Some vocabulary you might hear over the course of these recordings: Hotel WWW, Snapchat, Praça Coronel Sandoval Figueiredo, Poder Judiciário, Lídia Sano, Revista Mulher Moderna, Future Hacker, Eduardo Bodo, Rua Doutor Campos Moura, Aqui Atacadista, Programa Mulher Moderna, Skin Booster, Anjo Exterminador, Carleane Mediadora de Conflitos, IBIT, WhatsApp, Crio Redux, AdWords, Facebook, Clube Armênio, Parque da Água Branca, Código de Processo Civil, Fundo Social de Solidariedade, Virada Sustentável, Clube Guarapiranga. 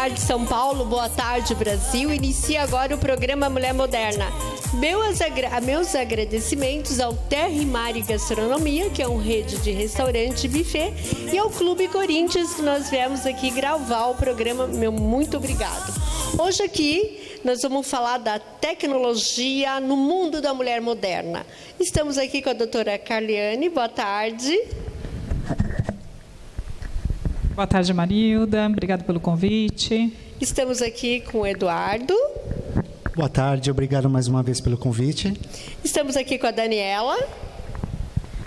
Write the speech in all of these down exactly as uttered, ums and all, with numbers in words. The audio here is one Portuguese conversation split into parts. tarde, São Paulo. Boa tarde, Brasil. Inicia agora o programa Mulher Moderna. Meus, agra meus agradecimentos ao Terra e Mar Gastronomia, que é uma rede de restaurante e buffet, e ao Clube Corinthians, que nós viemos aqui gravar o programa. Meu muito obrigado. Hoje aqui nós vamos falar da tecnologia no mundo da mulher moderna. Estamos aqui com a doutora Carleane. Boa tarde. Boa tarde, Marilda. Obrigada pelo convite. Estamos aqui com o Eduardo. Boa tarde. Obrigado mais uma vez pelo convite. Estamos aqui com a Daniela.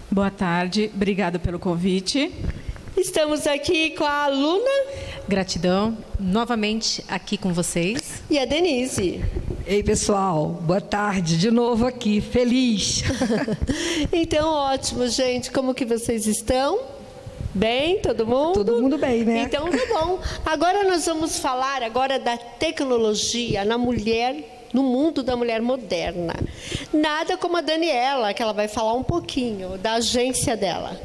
Boa tarde. Obrigada pelo convite. Estamos aqui com a Luna. Gratidão. Novamente aqui com vocês. E a Denise. Ei, pessoal. Boa tarde. De novo aqui. Feliz. Então, ótimo, gente. Como que vocês estão? Bem, todo mundo? Todo mundo bem, né? Então, tá bom. Agora nós vamos falar agora da tecnologia na mulher, no mundo da mulher moderna. Nada como a Daniela, que ela vai falar um pouquinho da agência dela.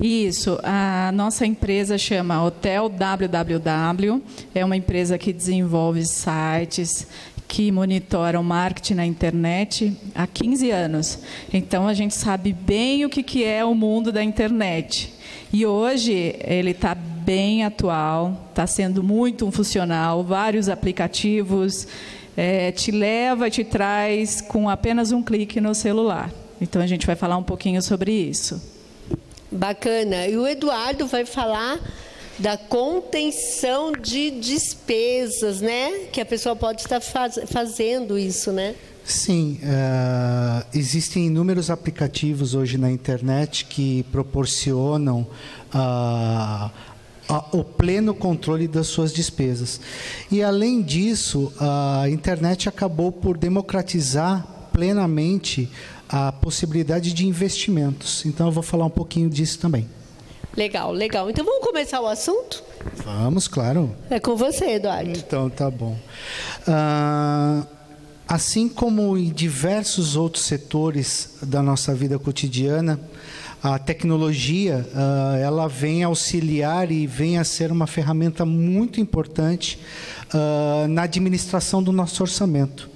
Isso, a nossa empresa chama Hotel W W W, é uma empresa que desenvolve sites que monitoram marketing na internet há quinze anos. Então, a gente sabe bem o que é o mundo da internet. E hoje ele está bem atual, está sendo muito funcional, vários aplicativos, é, te leva e te traz com apenas um clique no celular. Então, a gente vai falar um pouquinho sobre isso. Bacana. E o Eduardo vai falar da contenção de despesas, né? Que a pessoa pode estar faz fazendo isso, né? Sim. Uh, existem inúmeros aplicativos hoje na internet que proporcionam uh, o pleno controle das suas despesas. E, além disso, a internet acabou por democratizar plenamente a possibilidade de investimentos. Então, eu vou falar um pouquinho disso também. Legal, legal. Então, vamos começar o assunto? Vamos, claro. É com você, Eduardo. Então, tá bom. Ah, assim como em diversos outros setores da nossa vida cotidiana, a tecnologia, ah, ela vem auxiliar e vem a ser uma ferramenta muito importante ah, na administração do nosso orçamento.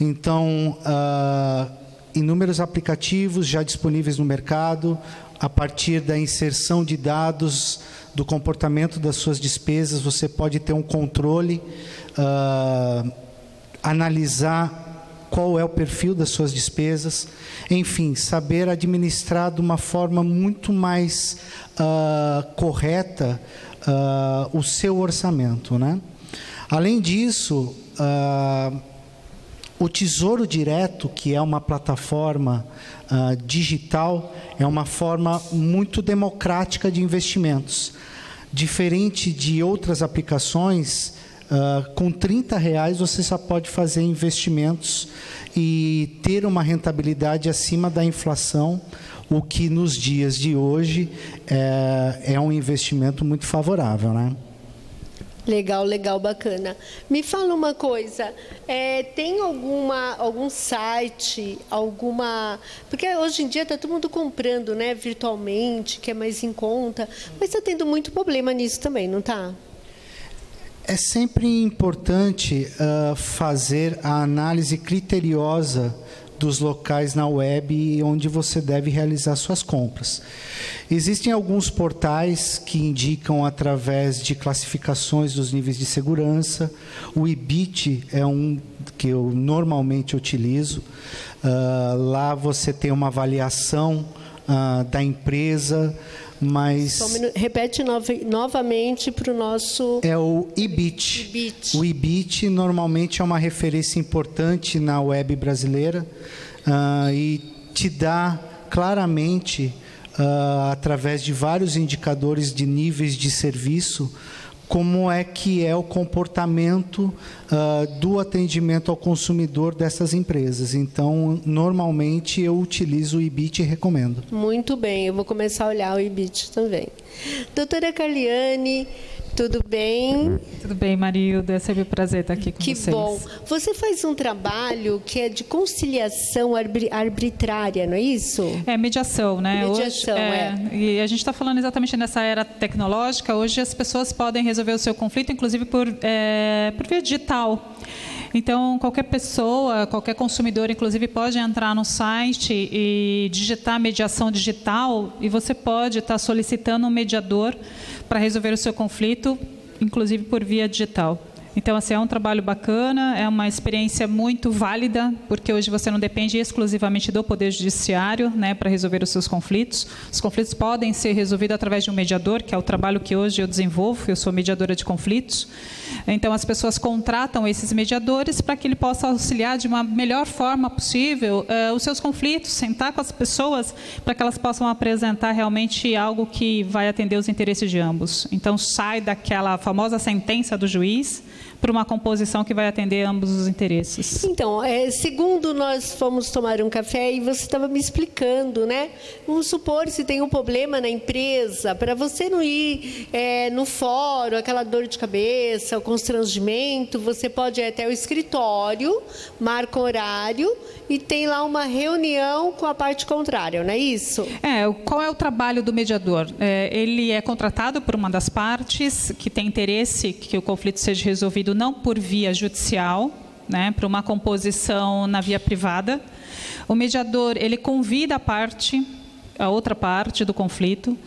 Então, ah, inúmeros aplicativos já disponíveis no mercado, a partir da inserção de dados do comportamento das suas despesas, você pode ter um controle, uh, analisar qual é o perfil das suas despesas, enfim, saber administrar de uma forma muito mais uh, correta uh, o seu orçamento, né? Além disso, uh, o Tesouro Direto, que é uma plataforma uh, digital, é uma forma muito democrática de investimentos. Diferente de outras aplicações, uh, com trinta reais você só pode fazer investimentos e ter uma rentabilidade acima da inflação, o que nos dias de hoje é, é um investimento muito favorável, né? Legal, legal, bacana. Me fala uma coisa, é, tem alguma, algum site, alguma... Porque hoje em dia está todo mundo comprando, né, virtualmente, que é mais em conta, mas está tendo muito problema nisso também, não está? É sempre importante uh, fazer a análise criteriosa dos locais na web onde você deve realizar suas compras. Existem alguns portais que indicam através de classificações dos níveis de segurança. O I B I T é um que eu normalmente utilizo. Uh, lá você tem uma avaliação uh, da empresa, mas... Só um minuto. Repete no... novamente para o nosso... É o I B I T. I B I T. O I B I T normalmente é uma referência importante na web brasileira uh, e te dá claramente, uh, através de vários indicadores de níveis de serviço, como é que é o comportamento uh, do atendimento ao consumidor dessas empresas. Então, normalmente, eu utilizo o I B I T e recomendo. Muito bem, eu vou começar a olhar o I B I T também. Doutora Carleane, Tudo bem? Tudo bem, Marilda. É sempre um prazer estar aqui com que vocês. Que bom. Você faz um trabalho que é de conciliação arbitrária, não é isso? É, mediação, né? Mediação, hoje, é, é. E a gente está falando exatamente nessa era tecnológica. Hoje as pessoas podem resolver o seu conflito, inclusive por, é, por via digital. Então, qualquer pessoa, qualquer consumidor, inclusive, pode entrar no site e digitar mediação digital e você pode estar solicitando um mediador para resolver o seu conflito, inclusive por via digital. Então, assim, é um trabalho bacana, é uma experiência muito válida, porque hoje você não depende exclusivamente do Poder Judiciário, né, para resolver os seus conflitos. Os conflitos podem ser resolvidos através de um mediador, que é o trabalho que hoje eu desenvolvo, eu sou mediadora de conflitos. Então, as pessoas contratam esses mediadores para que ele possa auxiliar de uma melhor forma possível eh, os seus conflitos, sentar com as pessoas para que elas possam apresentar realmente algo que vai atender os interesses de ambos. Então, sai daquela famosa sentença do juiz para uma composição que vai atender ambos os interesses. Então, é, segundo nós fomos tomar um café e você estava me explicando, né? Vamos supor, se tem um problema na empresa, para você não ir é, no fórum, aquela dor de cabeça, o constrangimento, você pode ir até o escritório, marca o horário e tem lá uma reunião com a parte contrária, não é isso? É, qual é o trabalho do mediador? É, ele é contratado por uma das partes que tem interesse que o conflito seja resolvido não por via judicial, né, para uma composição na via privada. O mediador, ele convida a parte, a outra parte do conflito. Uh,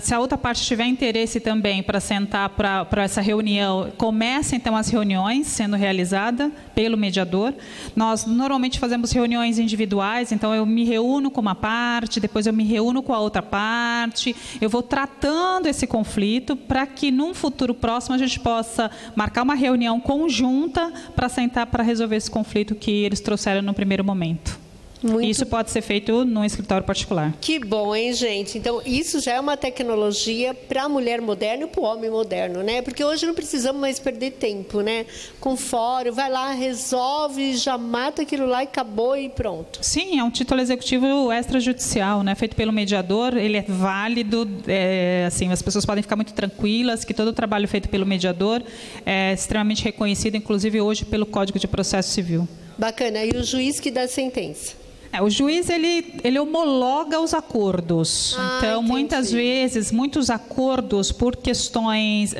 se a outra parte tiver interesse também para sentar para, para essa reunião, começa então as reuniões sendo realizada pelo mediador. Nós normalmente fazemos reuniões individuais, então eu me reúno com uma parte, depois eu me reúno com a outra parte, eu vou tratando esse conflito para que num futuro próximo a gente possa marcar uma reunião conjunta para sentar para resolver esse conflito que eles trouxeram no primeiro momento. Muito... Isso pode ser feito num escritório particular. Que bom, hein, gente? Então, isso já é uma tecnologia para a mulher moderna e para o homem moderno, né? Porque hoje não precisamos mais perder tempo, né? Com fórum, vai lá, resolve, já mata aquilo lá e acabou e pronto. Sim, é um título executivo extrajudicial, né? Feito pelo mediador, ele é válido, é, assim, as pessoas podem ficar muito tranquilas que todo o trabalho feito pelo mediador é extremamente reconhecido, inclusive hoje pelo Código de Processo Civil. Bacana. E o juiz que dá a sentença? É, o juiz, ele, ele homologa os acordos. Ah, então, entendi. Muitas vezes, muitos acordos, por questões, uh,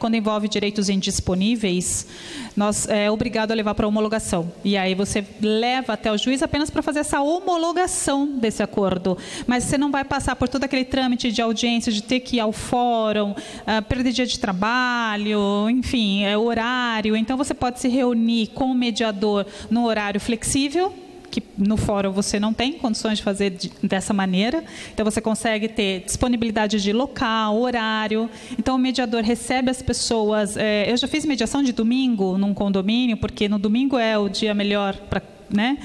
quando envolve direitos indisponíveis, nós é obrigado a levar para homologação. E aí você leva até o juiz apenas para fazer essa homologação desse acordo. Mas você não vai passar por todo aquele trâmite de audiência, de ter que ir ao fórum, uh, perder dia de trabalho, enfim, é horário. Então, você pode se reunir com o mediador no horário flexível, que no fórum você não tem condições de fazer de, dessa maneira. Então, você consegue ter disponibilidade de local, horário. Então, o mediador recebe as pessoas. É, eu já fiz mediação de domingo num condomínio, porque no domingo é o dia melhor para, né,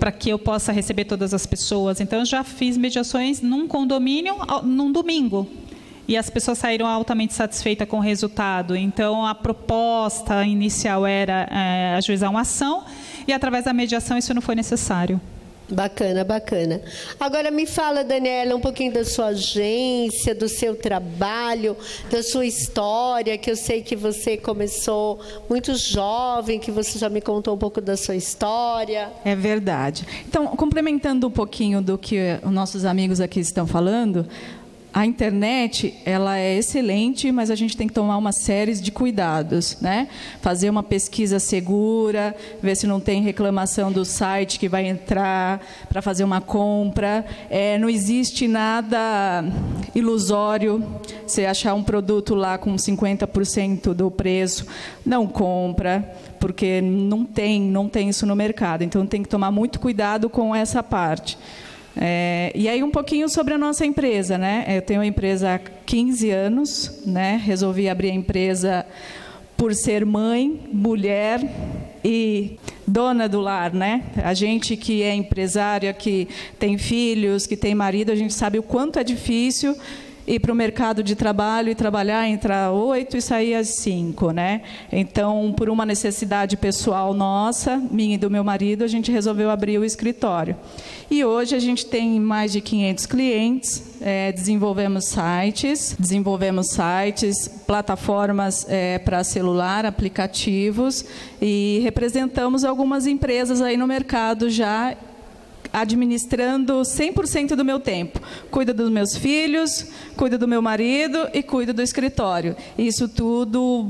para que eu possa receber todas as pessoas. Então, eu já fiz mediações num condomínio, num domingo. E as pessoas saíram altamente satisfeitas com o resultado. Então, a proposta inicial era é, ajuizar uma ação, e através da mediação isso não foi necessário. Bacana, bacana. Agora me fala, Daniela, um pouquinho da sua agência, do seu trabalho, da sua história, que eu sei que você começou muito jovem, que você já me contou um pouco da sua história. É verdade. Então, complementando um pouquinho do que os nossos amigos aqui estão falando, a internet, ela é excelente, mas a gente tem que tomar uma série de cuidados, né? Fazer uma pesquisa segura, ver se não tem reclamação do site que vai entrar para fazer uma compra. É, não existe nada ilusório. Você achar um produto lá com cinquenta por cento do preço, não compra, porque não tem, não tem isso no mercado. Então, tem que tomar muito cuidado com essa parte. É, e aí um pouquinho sobre a nossa empresa, né? Eu tenho uma empresa há quinze anos, né? Resolvi abrir a empresa por ser mãe, mulher e dona do lar, né? A gente que é empresária, que tem filhos, que tem marido, a gente sabe o quanto é difícil ir para o mercado de trabalho e trabalhar, entrar oito e sair às cinco, né? Então, por uma necessidade pessoal nossa, minha e do meu marido, a gente resolveu abrir o escritório. E hoje a gente tem mais de quinhentos clientes, é, desenvolvemos sites, desenvolvemos sites, plataformas é, para celular, aplicativos, e representamos algumas empresas aí no mercado já, administrando cem por cento do meu tempo. Cuido dos meus filhos, cuido do meu marido e cuido do escritório. Isso tudo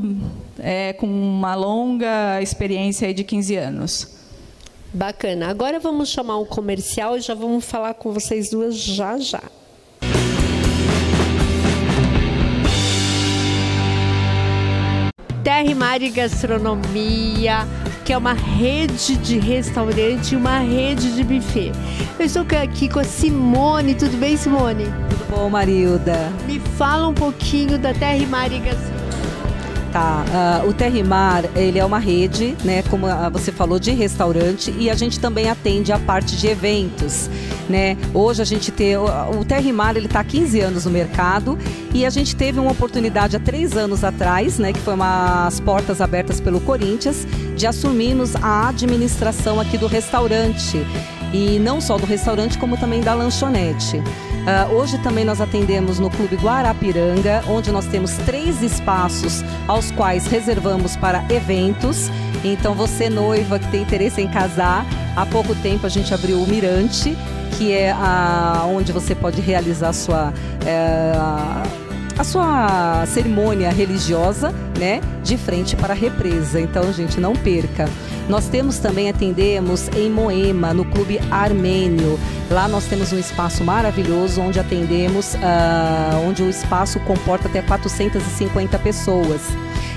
é, com uma longa experiência aí de quinze anos. Bacana. Agora vamos chamar um comercial e já vamos falar com vocês duas já já. Terra e Mar Gastronomia, que é uma rede de restaurante e uma rede de buffet. Eu estou aqui com a Simone. Tudo bem, Simone? Tudo bom, Marilda. Me fala um pouquinho da Terra e Mar Gastronomia. Tá, uh, o Terra e Mar, ele é uma rede, né, como você falou, de restaurante, e a gente também atende a parte de eventos, né? Hoje a gente tem, o Terra e Mar, ele está há quinze anos no mercado, e a gente teve uma oportunidade há três anos atrás, né, que foi umas portas abertas pelo Corinthians, de assumirmos a administração aqui do restaurante. E não só do restaurante, como também da lanchonete. Uh, hoje também nós atendemos no Clube Guarapiranga, onde nós temos três espaços aos quais reservamos para eventos. Então, você noiva que tem interesse em casar, há pouco tempo a gente abriu o Mirante, que é a, onde você pode realizar a sua... É, a... a sua cerimônia religiosa, né, de frente para a represa. Então, gente, não perca. Nós temos também, atendemos em Moema, no Clube Armênio. Lá nós temos um espaço maravilhoso, onde atendemos, uh, onde o espaço comporta até quatrocentas e cinquenta pessoas.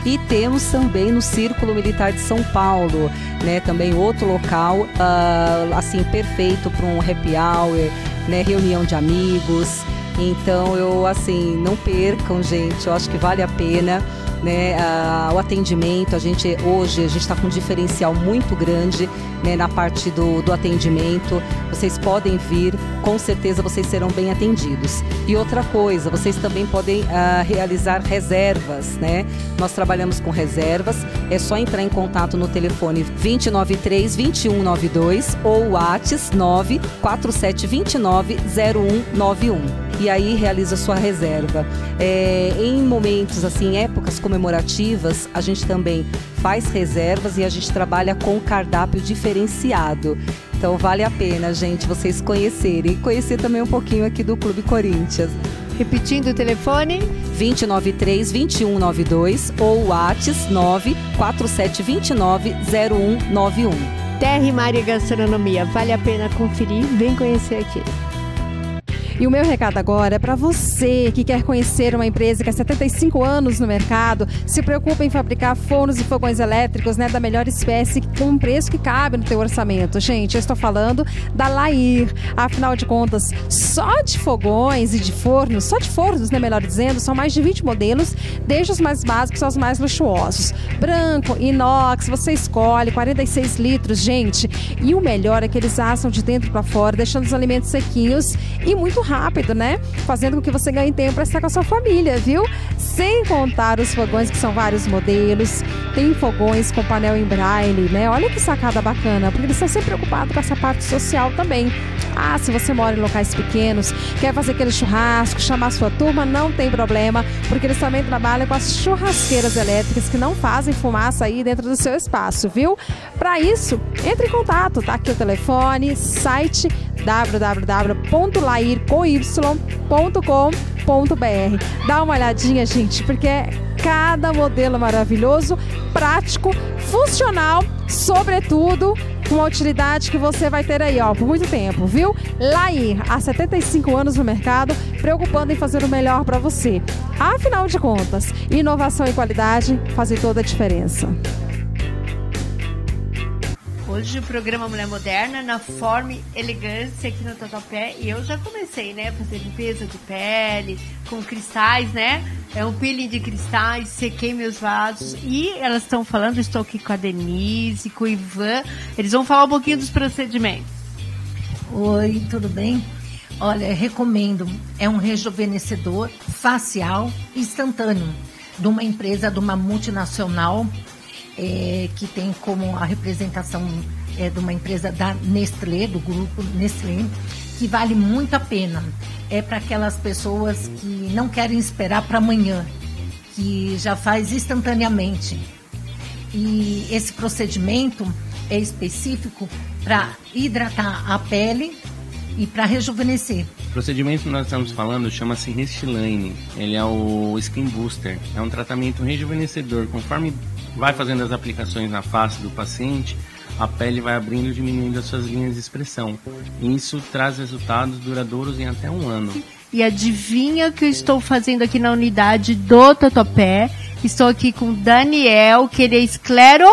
E temos também no Círculo Militar de São Paulo, né, também outro local, uh, assim, perfeito para um happy hour, né, reunião de amigos. Então, eu, assim, não percam, gente, eu acho que vale a pena, né, a, o atendimento. A gente, hoje, a gente está com um diferencial muito grande, né, na parte do, do atendimento. Vocês podem vir, com certeza vocês serão bem atendidos. E outra coisa, vocês também podem uh, realizar reservas, né? Nós trabalhamos com reservas, é só entrar em contato no telefone dois nove três, dois um nove dois ou WhatsApp nove quatro sete dois nove zero um nove um. E aí realiza sua reserva. É, em momentos, assim, épocas comemorativas, a gente também faz reservas e a gente trabalha com cardápio diferenciado. Então, vale a pena, gente, vocês conhecerem. E conhecer também um pouquinho aqui do Clube Corinthians. Repetindo o telefone? dois nove três, dois um nove dois ou WhatsApp nove quatro sete dois nove zero um nove um. Terra e Mar Gastronomia, vale a pena conferir, vem conhecer aqui. E o meu recado agora é para você que quer conhecer uma empresa que há setenta e cinco anos no mercado, se preocupa em fabricar fornos e fogões elétricos, né, da melhor espécie, com um preço que cabe no teu orçamento. Gente, eu estou falando da Lair. Afinal de contas, só de fogões e de fornos, só de fornos, né, melhor dizendo, são mais de vinte modelos, desde os mais básicos aos mais luxuosos. Branco, inox, você escolhe, quarenta e seis litros, gente. E o melhor é que eles assam de dentro para fora, deixando os alimentos sequinhos e muito rápido, né? Fazendo com que você ganhe tempo para estar com a sua família, viu? Sem contar os fogões, que são vários modelos. Tem fogões com painel em braille, né? Olha que sacada bacana, porque eles estão sempre preocupados com essa parte social também. Ah, se você mora em locais pequenos, quer fazer aquele churrasco, chamar a sua turma, não tem problema, porque eles também trabalham com as churrasqueiras elétricas, que não fazem fumaça aí dentro do seu espaço, viu? Para isso, entre em contato, tá aqui o telefone, site w w w ponto lair com y ponto com ponto br. Dá uma olhadinha, gente, porque é cada modelo maravilhoso, prático, funcional, sobretudo com uma utilidade que você vai ter aí, ó, por muito tempo, viu? Lair, há setenta e cinco anos no mercado, preocupando em fazer o melhor para você. Afinal de contas, inovação e qualidade fazem toda a diferença. Hoje o programa Mulher Moderna na Forme Elegância aqui no Tatuapé, e eu já comecei, né, a fazer limpeza de pele com cristais, né, é um peeling de cristais, sequei meus vasos, e elas estão falando, estou aqui com a Denise, com o Ivan, eles vão falar um pouquinho dos procedimentos. Oi, tudo bem? Olha, recomendo. É um rejuvenescedor facial instantâneo de uma empresa, de uma multinacional, é, que tem como a representação é, de uma empresa da Nestlé, do grupo Nestlé, que vale muito a pena. É para aquelas pessoas que não querem esperar para amanhã, que já faz instantaneamente. E esse procedimento é específico para hidratar a pele e para rejuvenescer. O procedimento que nós estamos falando chama-se Restylane. Ele é o Skin Booster. É um tratamento rejuvenescedor. Conforme vai fazendo as aplicações na face do paciente, a pele vai abrindo e diminuindo as suas linhas de expressão. E isso traz resultados duradouros em até um ano. E adivinha o que eu estou fazendo aqui na unidade do Tatuapé? Estou aqui com o Daniel, que ele é esclero...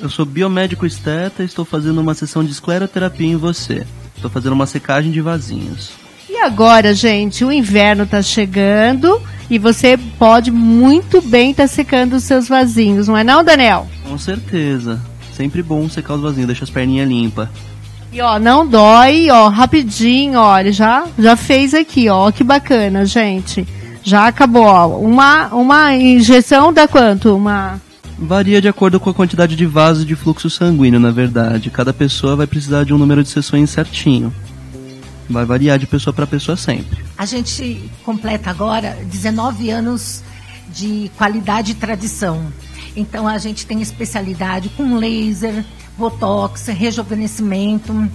Eu sou biomédico esteta e estou fazendo uma sessão de escleroterapia em você. Estou fazendo uma secagem de vasinhos. E agora, gente, o inverno está chegando e você pode muito bem estar tá secando os seus vasinhos, não é não, Daniel? Com certeza. Sempre bom secar os vasinhos, deixa as perninhas limpas. E ó, não dói, ó, rapidinho, ó, ele já, já fez aqui, ó, que bacana, gente. Já acabou, ó. Uma, uma injeção dá quanto? Uma... Varia de acordo com a quantidade de vaso de fluxo sanguíneo, na verdade. Cada pessoa vai precisar de um número de sessões certinho. Vai variar de pessoa para pessoa sempre. A gente completa agora dezenove anos de qualidade e tradição. Então a gente tem especialidade com laser, botox, rejuvenescimento.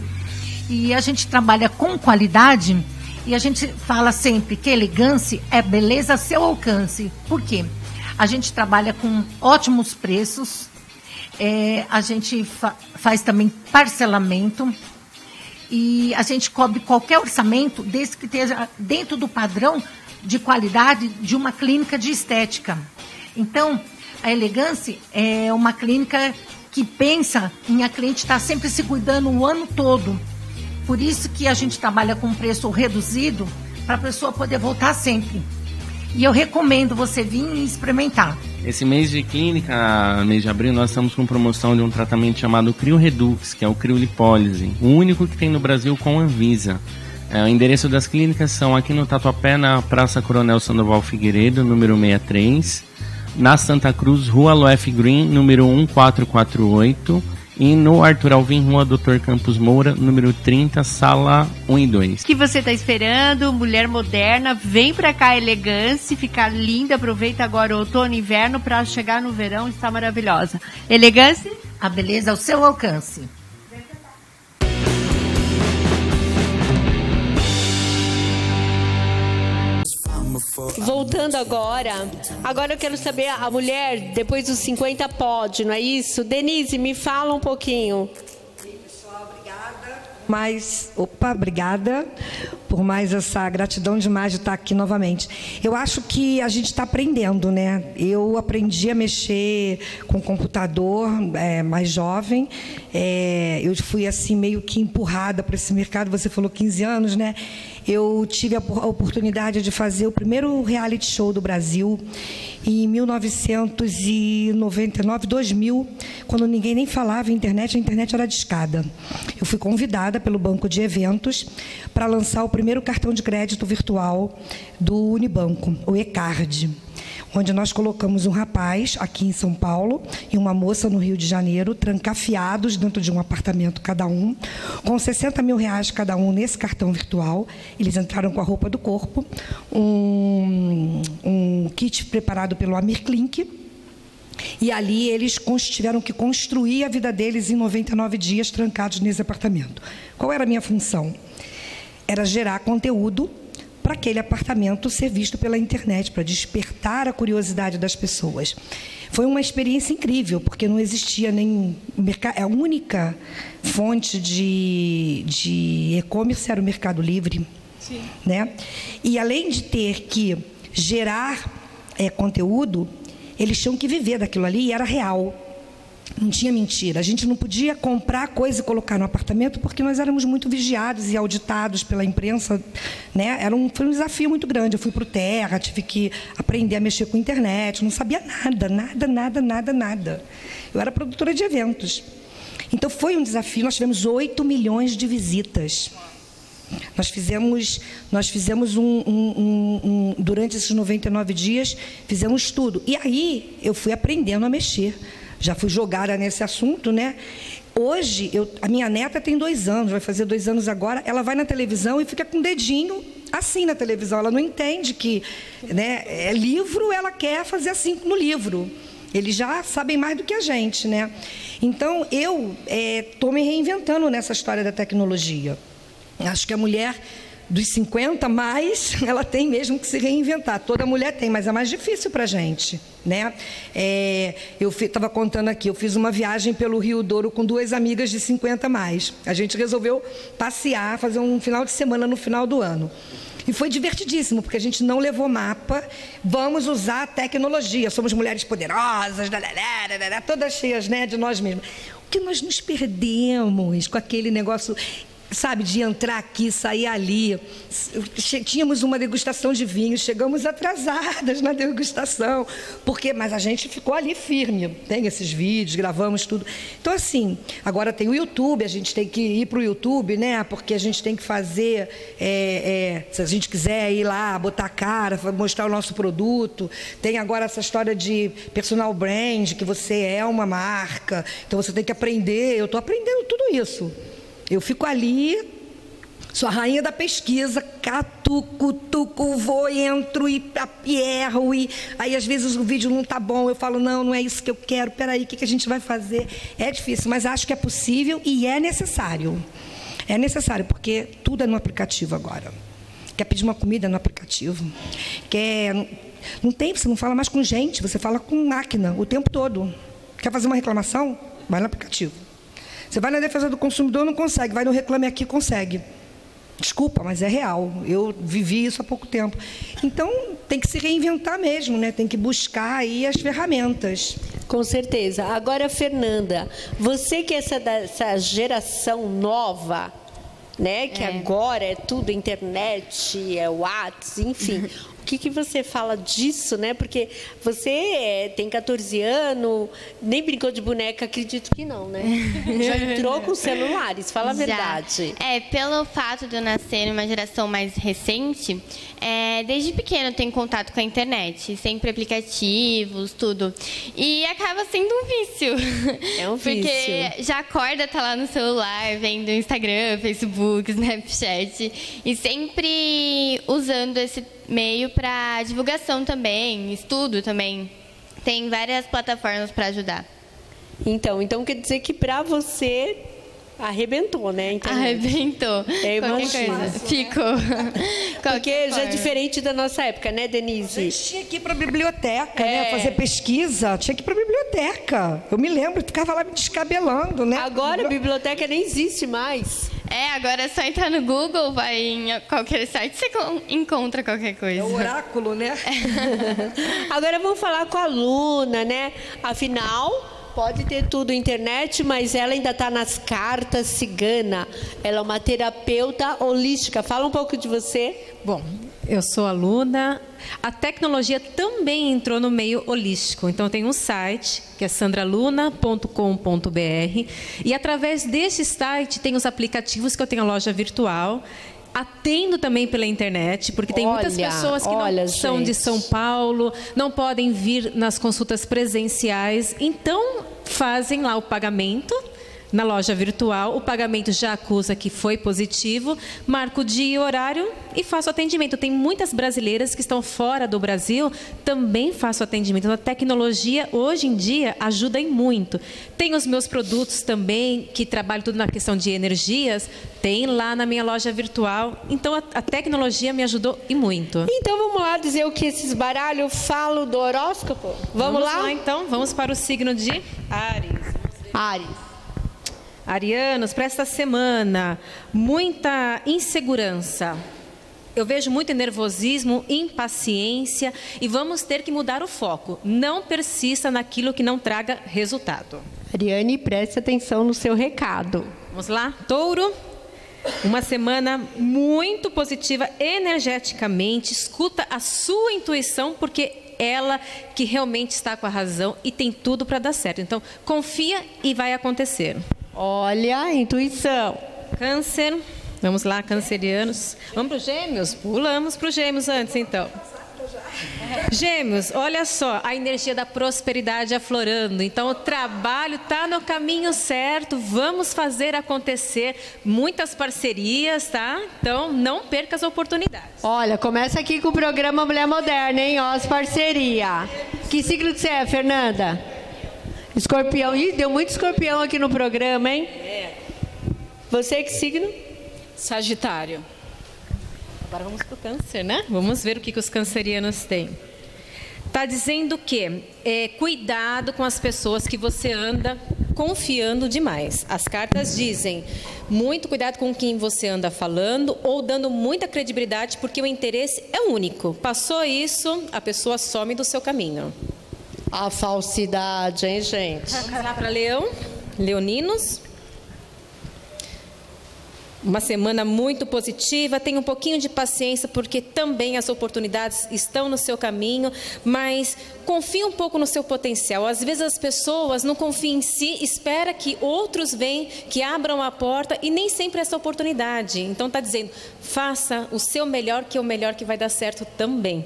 E a gente trabalha com qualidade e a gente fala sempre que elegância é beleza a seu alcance. Por quê? A gente trabalha com ótimos preços, é, a gente fa- faz também parcelamento e a gente cobre qualquer orçamento desde que esteja dentro do padrão de qualidade de uma clínica de estética. Então, a Elegância é uma clínica que pensa em a cliente estar sempre se cuidando o ano todo. Por isso que a gente trabalha com preço reduzido para a pessoa poder voltar sempre. E eu recomendo você vir e experimentar. Esse mês de clínica, mês de abril, nós estamos com promoção de um tratamento chamado Crio Redux, que é o Crio Lipólise, o único que tem no Brasil com a Anvisa. É, o endereço das clínicas são aqui no Tatuapé, na Praça Coronel Sandoval Figueiredo, número sessenta e três, na Santa Cruz, Rua Loef Green, número um quatro quatro oito, e no Arthur Alvim, Rua doutor Campos Moura, número trinta, sala um e dois. O que você está esperando? Mulher Moderna, vem pra cá, Elegância, ficar linda. Aproveita agora o outono e inverno para chegar no verão, está maravilhosa. Elegância? A beleza ao seu alcance. Voltando agora, agora eu quero saber, a mulher depois dos cinquenta pode, não é isso? Denise, me fala um pouquinho. Pessoal, obrigada. Mas, opa, obrigada por mais essa gratidão demais de estar aqui novamente. Eu acho que a gente está aprendendo, né? Eu aprendi a mexer com computador é, mais jovem. É, eu fui assim meio que empurrada para esse mercado. Você falou quinze anos, né? Eu tive a oportunidade de fazer o primeiro reality show do Brasil em mil novecentos e noventa e nove, dois mil, quando ninguém nem falava em internet, a internet era discada. Eu fui convidada pelo banco de eventos para lançar o primeiro cartão de crédito virtual do Unibanco, o e-card, onde nós colocamos um rapaz aqui em São Paulo e uma moça no Rio de Janeiro, trancafiados dentro de um apartamento cada um, com sessenta mil reais cada um nesse cartão virtual. Eles entraram com a roupa do corpo, um, um kit preparado pelo Amir Klink, e ali eles tiveram que construir a vida deles em noventa e nove dias, trancados nesse apartamento. Qual era a minha função? Era gerar conteúdo para aquele apartamento ser visto pela internet, para despertar a curiosidade das pessoas. Foi uma experiência incrível, porque não existia nem... A única fonte de, de e-commerce era o Mercado Livre. Sim. Né? E, além de ter que gerar é, conteúdo, eles tinham que viver daquilo ali e era real. Não tinha mentira. A gente não podia comprar coisa e colocar no apartamento porque nós éramos muito vigiados e auditados pela imprensa, né? Era um, foi um desafio muito grande. Eu fui para o Terra, tive que aprender a mexer com a internet. Não sabia nada, nada, nada, nada, nada. Eu era produtora de eventos. Então, foi um desafio. Nós tivemos oito milhões de visitas. Nós fizemos, nós fizemos um, um, um, um, durante esses noventa e nove dias, fizemos estudo. E aí eu fui aprendendo a mexer, já fui jogada nesse assunto, né? Hoje, eu, a minha neta tem dois anos, vai fazer dois anos agora, ela vai na televisão e fica com o dedinho assim na televisão, ela não entende que, né, é livro, ela quer fazer assim no livro. Eles já sabem mais do que a gente, né? Então, eu estou é, me reinventando nessa história da tecnologia. Acho que a mulher dos cinquenta mais, ela tem mesmo que se reinventar. Toda mulher tem, mas é mais difícil para a gente, né? É, eu estava contando aqui, eu fiz uma viagem pelo Rio Douro com duas amigas de cinquenta mais. A gente resolveu passear, fazer um final de semana no final do ano. E foi divertidíssimo, porque a gente não levou mapa, vamos usar a tecnologia, somos mulheres poderosas, todas cheias, né, de nós mesmas. O que nós nos perdemos com aquele negócio, sabe, de entrar aqui, sair ali. Tínhamos uma degustação de vinho, chegamos atrasadas na degustação, porque, mas a gente ficou ali firme, tem esses vídeos, gravamos tudo. Então, assim, agora tem o YouTube, a gente tem que ir para o YouTube, né, porque a gente tem que fazer, é, é, se a gente quiser ir lá, botar a cara, mostrar o nosso produto. Tem agora essa história de personal brand, que você é uma marca, então você tem que aprender. Eu estou aprendendo tudo isso. Eu fico ali, sou a rainha da pesquisa, catuco, tuco, vou, entro e, e erro. E aí, às vezes, o vídeo não está bom, eu falo, não, não é isso que eu quero, peraí, o que, que a gente vai fazer? É difícil, mas acho que é possível e é necessário. É necessário, porque tudo é no aplicativo agora. Quer pedir uma comida no aplicativo? Quer... Não tem, você não fala mais com gente, você fala com máquina o tempo todo. Quer fazer uma reclamação? Vai no aplicativo. Você vai na defesa do consumidor, não consegue. Vai no Reclame Aqui, consegue. Desculpa, mas é real. Eu vivi isso há pouco tempo. Então, tem que se reinventar mesmo, né? Tem que buscar aí as ferramentas. Com certeza. Agora, Fernanda, você que é essa, dessa geração nova, né? Que é. Agora é tudo internet, é WhatsApp, enfim... O que, que você fala disso, né? Porque você é, tem quatorze anos, nem brincou de boneca, acredito que não, né? Já entrou com celulares, fala a Já. verdade. É, pelo fato de eu nascer em uma geração mais recente, é, desde pequena eu tenho contato com a internet, sempre aplicativos, tudo. E acaba sendo um vício. É um vício. Porque já acorda, tá lá no celular, vendo Instagram, Facebook, Snapchat, e sempre usando esse meio para divulgação também, estudo também. Tem várias plataformas para ajudar. Então, então quer dizer que para você arrebentou, né? Então, arrebentou. É, imagina. Ficou. Porque já é diferente da nossa época, né, Denise? A gente tinha que ir para a biblioteca, é. né? Fazer pesquisa. Tinha que ir para a biblioteca. Eu me lembro, ficava lá me descabelando, né? Agora a biblioteca nem existe mais. É, agora é só entrar no Google, vai em qualquer site, você encontra qualquer coisa. É o oráculo, né? É. Agora vamos falar com a Luna, né? Afinal, pode ter tudo na internet, mas ela ainda está nas cartas cigana. Ela é uma terapeuta holística. Fala um pouco de você. Bom, eu sou a Luna. A tecnologia também entrou no meio holístico. Então, tem um site, que é sandra luna ponto com ponto br. E, através desse site, tem os aplicativos que eu tenho a loja virtual. Atendo também pela internet, porque tem olha, muitas pessoas que olha, não são gente. de São Paulo, não podem vir nas consultas presenciais. Então, fazem lá o pagamento na loja virtual, o pagamento já acusa que foi positivo, marco dia e horário e faço atendimento. Tem muitas brasileiras que estão fora do Brasil, também faço atendimento. Então, a tecnologia, hoje em dia, ajuda em muito. Tem os meus produtos também, que trabalho tudo na questão de energias, tem lá na minha loja virtual. Então, a, a tecnologia me ajudou e muito. Então, vamos lá dizer o que esses baralhos falam do horóscopo? Vamos, vamos lá? lá, então. Vamos para o signo de Áries. Áries. Arianos, para esta semana, muita insegurança. Eu vejo muito nervosismo, impaciência e vamos ter que mudar o foco. Não persista naquilo que não traga resultado. Ariane, preste atenção no seu recado. Vamos lá, Touro. Uma semana muito positiva energeticamente. Escuta a sua intuição, porque ela que realmente está com a razão e tem tudo para dar certo. Então, confia e vai acontecer. Olha a intuição. Câncer, Vamos lá, cancerianos. Vamos para os gêmeos? Pulamos para os gêmeos antes, então. Gêmeos, olha só, a energia da prosperidade aflorando. Então, o trabalho está no caminho certo, vamos fazer acontecer muitas parcerias, tá? Então, não perca as oportunidades. Olha, começa aqui com o programa Mulher Moderna, hein? Ó, as parcerias. Que signo que você é, Fernanda? Escorpião. Ih, deu muito escorpião aqui no programa, hein? É. Você, que signo? Sagitário. Agora vamos para o câncer, né? Vamos ver o que, que os cancerianos têm. Está dizendo que é, cuidado com as pessoas que você anda confiando demais. As cartas dizem muito cuidado com quem você anda falando ou dando muita credibilidade, porque o interesse é único. Passou isso, a pessoa some do seu caminho. A falsidade, hein, gente? Vamos lá para Leão, leoninos. Uma semana muito positiva, tenha um pouquinho de paciência, porque também as oportunidades estão no seu caminho, mas confie um pouco no seu potencial. Às vezes as pessoas não confiam em si, espera que outros venham, que abram a porta, e nem sempre é essa oportunidade. Então está dizendo, faça o seu melhor, que é o melhor que vai dar certo também.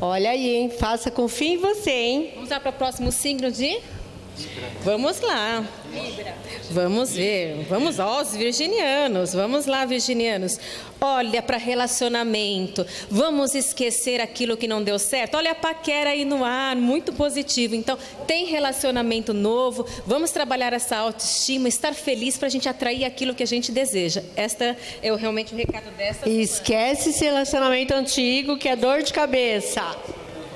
Olha aí, hein? Faça, confie em você, hein? Vamos lá para o próximo signo de... Vamos lá, vamos ver, vamos aos virginianos, vamos lá virginianos, olha para relacionamento, vamos esquecer aquilo que não deu certo, olha a paquera aí no ar, muito positivo, então tem relacionamento novo, vamos trabalhar essa autoestima, estar feliz para a gente atrair aquilo que a gente deseja, esta é realmente o recado dessa. Esquece esse relacionamento antigo que é dor de cabeça.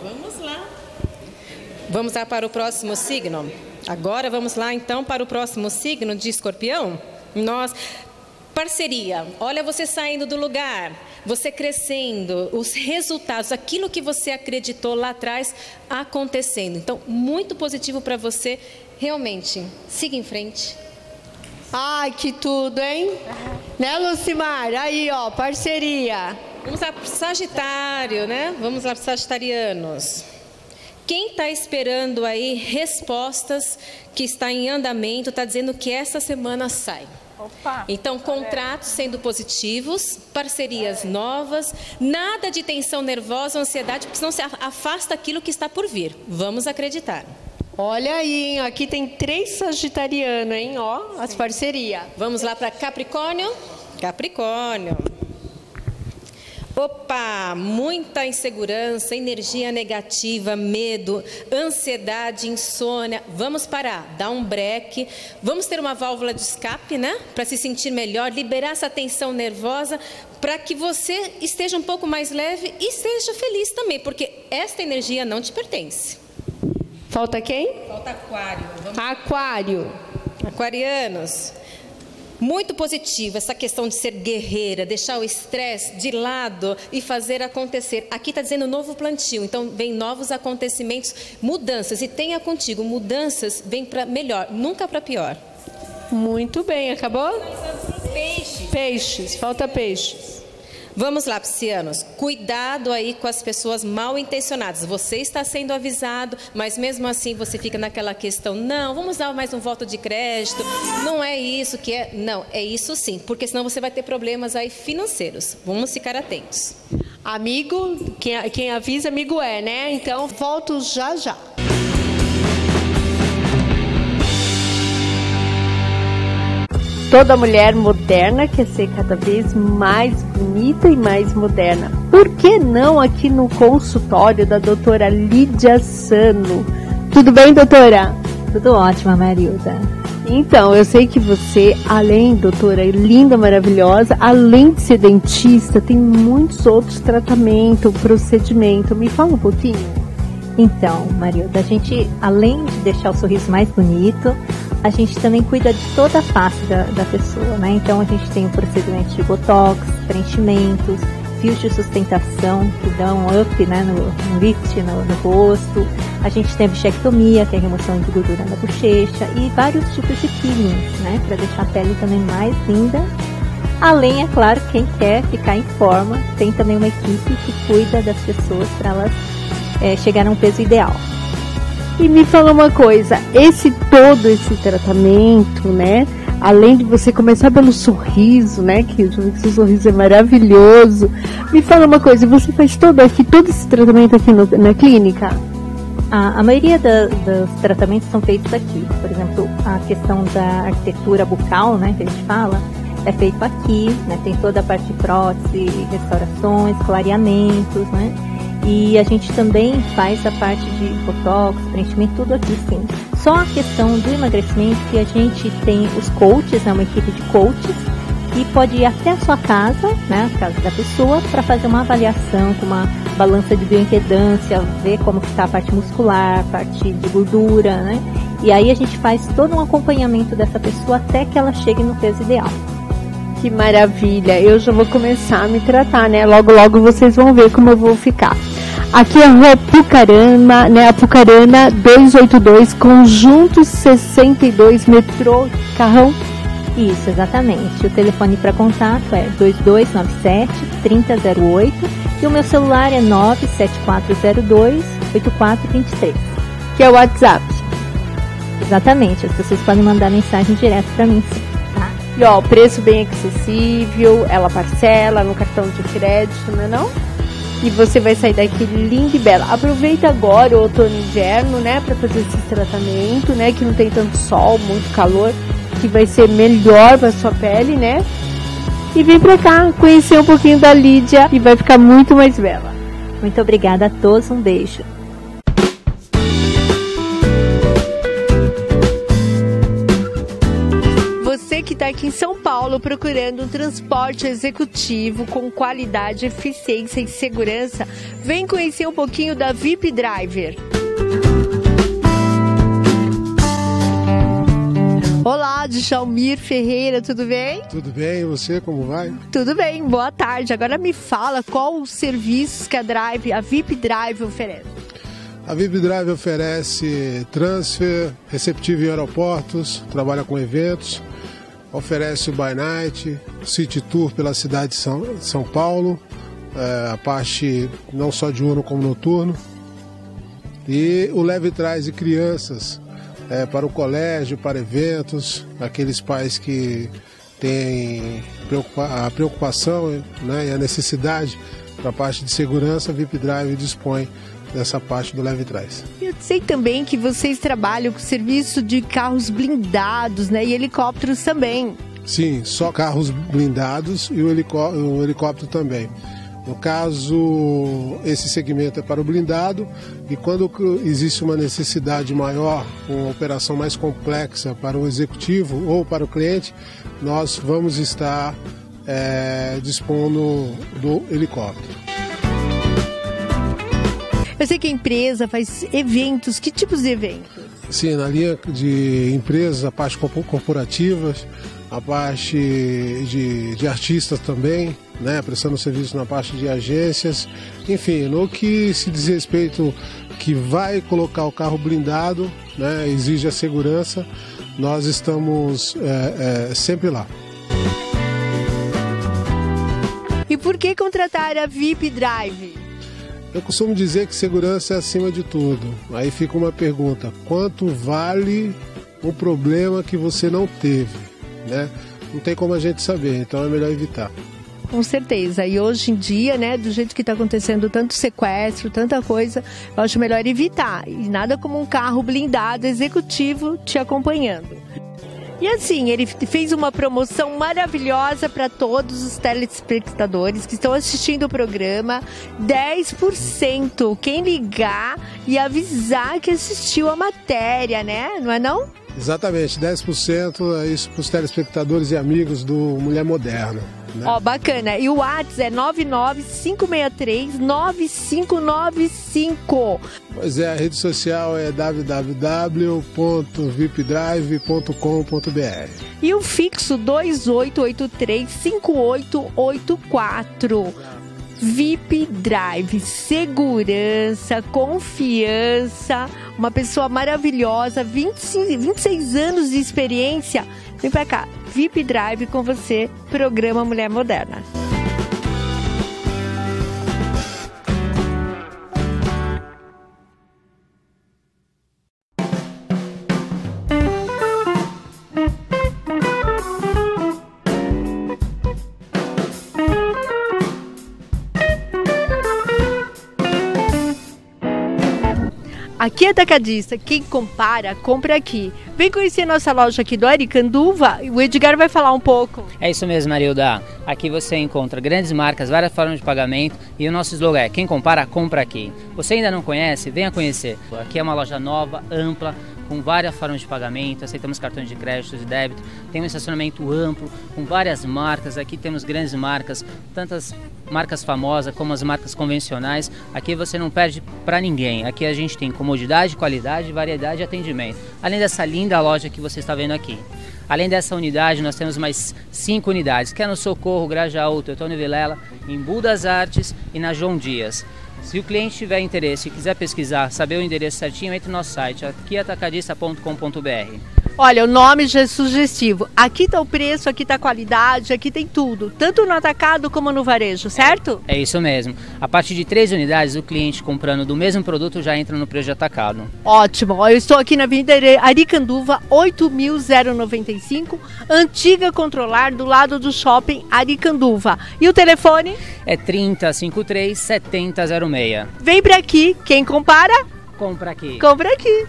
Vamos lá, vamos lá para o próximo signo. Agora vamos lá, então, para o próximo signo de escorpião. Nós, parceria. Olha você saindo do lugar, você crescendo, os resultados, aquilo que você acreditou lá atrás acontecendo. Então, muito positivo para você, realmente. Siga em frente. Ai, que tudo, hein? Uhum. Né, Lucimar? Aí, ó, parceria. Vamos lá para o Sagitário, né? Vamos lá para os sagitarianos. Quem está esperando aí respostas, que está em andamento, está dizendo que essa semana sai. Opa, então, contratos sendo positivos, parcerias é. novas, nada de tensão nervosa, ansiedade, porque senão se afasta aquilo que está por vir. Vamos acreditar. Olha aí, hein? Aqui tem três sagitarianos, hein? Ó, as parcerias. Vamos lá para Capricórnio? Capricórnio. Opa, muita insegurança, energia negativa, medo, ansiedade, insônia. Vamos parar, dar um break, vamos ter uma válvula de escape, né? Para se sentir melhor, liberar essa tensão nervosa, para que você esteja um pouco mais leve e seja feliz também, porque esta energia não te pertence. Falta quem? Falta Aquário. Vamos... Aquário. Aquarianos. Muito positivo, essa questão de ser guerreira, deixar o estresse de lado e fazer acontecer. Aqui está dizendo novo plantio, então vem novos acontecimentos, mudanças. E tenha contigo, mudanças vem para melhor, nunca para pior. Muito bem, acabou? Peixes. Peixes, falta peixes. Vamos lá, piscianos, cuidado aí com as pessoas mal intencionadas. Você está sendo avisado, mas mesmo assim você fica naquela questão, não, vamos dar mais um voto de crédito, não é isso que é, não, é isso sim, porque senão você vai ter problemas aí financeiros. Vamos ficar atentos. Amigo, quem, quem avisa, amigo é, né? Então, volto já já. Toda mulher moderna quer ser cada vez mais bonita e mais moderna. Por que não aqui no consultório da doutora Lídia Sano? Tudo bem, doutora? Tudo ótimo, Marilda. Então, eu sei que você, além, doutora, linda, maravilhosa, além de ser dentista, tem muitos outros tratamentos, procedimentos. Me fala um pouquinho. Então, Marilda, a gente, além de deixar o sorriso mais bonito... A gente também cuida de toda a face da, da pessoa, né? Então, a gente tem o procedimento de botox, preenchimentos, fios de sustentação, que dão um up, né? No, um lift no, no rosto. A gente tem a bichectomia, que é a remoção de gordura na bochecha. E vários tipos de peelings, né? Para deixar a pele também mais linda. Além, é claro, quem quer ficar em forma, tem também uma equipe que cuida das pessoas para elas é, chegarem a um peso ideal. E me fala uma coisa, esse todo esse tratamento, né, além de você começar pelo sorriso, né, que o seu sorriso é maravilhoso. Me fala uma coisa, você faz todo, aqui, todo esse tratamento aqui no, na clínica? A, a maioria da, dos tratamentos são feitos aqui. Por exemplo, a questão da arquitetura bucal, né, que a gente fala, é feito aqui, né, tem toda a parte de prótese, restaurações, clareamentos, né. E a gente também faz a parte de botox, preenchimento, tudo aqui, sim. Só a questão do emagrecimento, que a gente tem os coaches, né, uma equipe de coaches, que pode ir até a sua casa, né, a casa da pessoa, para fazer uma avaliação com uma balança de bioimpedância, ver como está a parte muscular, a parte de gordura, né. E aí a gente faz todo um acompanhamento dessa pessoa até que ela chegue no peso ideal. Que maravilha, eu já vou começar a me tratar, né? Logo, logo vocês vão ver como eu vou ficar. Aqui é a rua Apucarana, né? Apucarana duzentos e oitenta e dois, Conjunto sessenta e dois, metrô Carrão. Isso, exatamente. O telefone para contato é dois dois nove sete, três zero zero oito e o meu celular é nove sete quatro zero dois, oito quatro dois três. Que é o WhatsApp. Exatamente, as pessoas podem mandar mensagem direto para mim, sim. E ó, preço bem acessível, ela parcela no cartão de crédito, não é não? E você vai sair daqui linda e bela. Aproveita agora o outono e inverno, né, pra fazer esse tratamento, né, que não tem tanto sol, muito calor, que vai ser melhor pra sua pele, né? E vem pra cá conhecer um pouquinho da Lídia e vai ficar muito mais bela. Muito obrigada a todos, um beijo. Está aqui em São Paulo procurando um transporte executivo com qualidade, eficiência e segurança, vem conhecer um pouquinho da V I P Driver. Olá, Djalmir Ferreira, tudo bem? Tudo bem, e você, como vai? Tudo bem, boa tarde. Agora me fala qual os serviços que a, Drive, a V I P Driver oferece. A V I P Driver oferece transfer, receptivo em aeroportos, trabalha com eventos, oferece o By Night, City Tour pela cidade de São, São Paulo, é, a parte não só diurno como noturno, e o leve traz de crianças é, para o colégio, para eventos, aqueles pais que têm preocupa a preocupação, né, e a necessidade para a parte de segurança, a V I P Drive dispõe dessa parte do leve trás. Eu sei também que vocês trabalham com serviço de carros blindados, né, e helicópteros também. Sim, só carros blindados e o, helicó o helicóptero também. No caso, esse segmento é para o blindado, e quando existe uma necessidade maior, uma operação mais complexa para o executivo ou para o cliente, nós vamos estar é, dispondo do helicóptero. Eu sei que a empresa faz eventos, que tipos de eventos? Sim, na linha de empresas, a parte corporativa, a parte de, de artistas também, né, prestando serviço na parte de agências, enfim, no que se diz respeito que vai colocar o carro blindado, né, exige a segurança, nós estamos é, é, sempre lá. E por que contratar a V I P Drive? Eu costumo dizer que segurança é acima de tudo. Aí fica uma pergunta: quanto vale um problema que você não teve, né? Não tem como a gente saber, então é melhor evitar. Com certeza. E hoje em dia, né, do jeito que está acontecendo tanto sequestro, tanta coisa, eu acho melhor evitar. E nada como um carro blindado executivo te acompanhando. E assim, ele fez uma promoção maravilhosa para todos os telespectadores que estão assistindo o programa. dez por cento quem ligar e avisar que assistiu a matéria, né? Não é não? Exatamente, dez por cento é isso para os telespectadores e amigos do Mulher Moderna. Né? Ó, bacana. E o WhatsApp é nove nove cinco seis três, nove cinco nove cinco. Pois é, a rede social é w w w ponto vip drive ponto com ponto b r. E o fixo dois oito oito três, cinco oito oito quatro. V I P Drive, segurança, confiança, uma pessoa maravilhosa, vinte e cinco, vinte e seis anos de experiência. Vem pra cá, V I P Drive com você, Programa Mulher Moderna. Aqui Atacadista, quem compara, compra aqui. Vem conhecer nossa loja aqui do Aricanduva, o Edgar vai falar um pouco. É isso mesmo, Marilda. Aqui você encontra grandes marcas, várias formas de pagamento e o nosso slogan é quem compara, compra aqui. Você ainda não conhece? Venha conhecer. Aqui é uma loja nova, ampla, com várias formas de pagamento, aceitamos cartões de crédito, de débito, tem um estacionamento amplo, com várias marcas, aqui temos grandes marcas, tantas marcas famosas como as marcas convencionais, aqui você não perde para ninguém, aqui a gente tem comodidade, qualidade, variedade e atendimento, além dessa linda loja que você está vendo aqui. Além dessa unidade, nós temos mais cinco unidades, que é no Socorro, Grajaú, Teotônio Vilela, em Embu das Artes e na João Dias. Se o cliente tiver interesse e quiser pesquisar, saber o endereço certinho, entre no nosso site, aqui atacadista ponto com ponto br. Olha, o nome já é sugestivo. Aqui está o preço, aqui está a qualidade, aqui tem tudo, tanto no atacado como no varejo, certo? É, é isso mesmo. A partir de três unidades, o cliente comprando do mesmo produto já entra no preço de atacado. Ótimo. Eu estou aqui na Avenida Aricanduva, oito mil e noventa e cinco, antiga Controlar, do lado do shopping Aricanduva. E o telefone? É trinta, cinquenta e três, setenta, zero seis. Vem para aqui. Quem compara? Compra aqui. Compra aqui.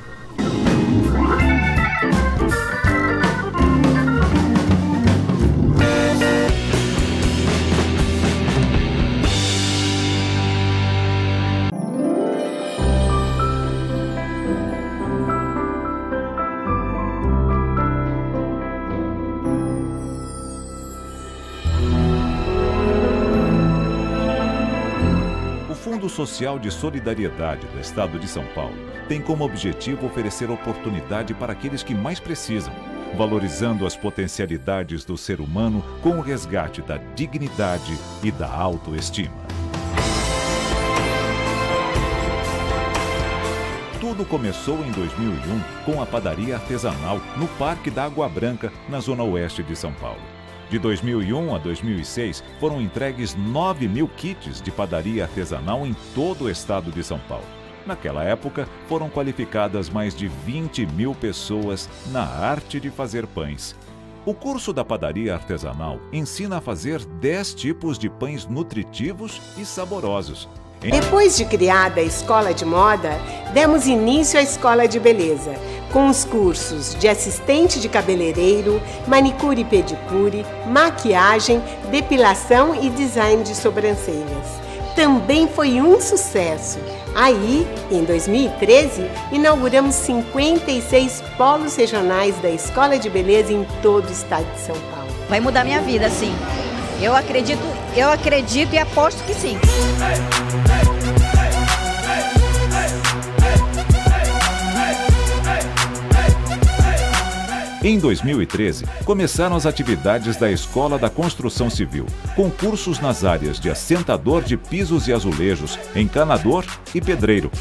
O Fundo Social de Solidariedade do Estado de São Paulo tem como objetivo oferecer oportunidade para aqueles que mais precisam, valorizando as potencialidades do ser humano com o resgate da dignidade e da autoestima. Tudo começou em dois mil e um com a padaria artesanal no Parque da Água Branca, na zona oeste de São Paulo. De dois mil e um a dois mil e seis, foram entregues nove mil kits de padaria artesanal em todo o estado de São Paulo. Naquela época, foram qualificadas mais de vinte mil pessoas na arte de fazer pães. O curso da padaria artesanal ensina a fazer dez tipos de pães nutritivos e saborosos. Depois de criada a Escola de Moda, demos início à Escola de Beleza, com os cursos de assistente de cabeleireiro, manicure e pedicure, maquiagem, depilação e design de sobrancelhas. Também foi um sucesso. Aí, em dois mil e treze, inauguramos cinquenta e seis polos regionais da Escola de Beleza em todo o estado de São Paulo. Vai mudar minha vida, sim. Eu acredito, eu acredito e aposto que sim. Em dois mil e treze, começaram as atividades da Escola da Construção Civil, com cursos nas áreas de assentador de pisos e azulejos, encanador e pedreiro.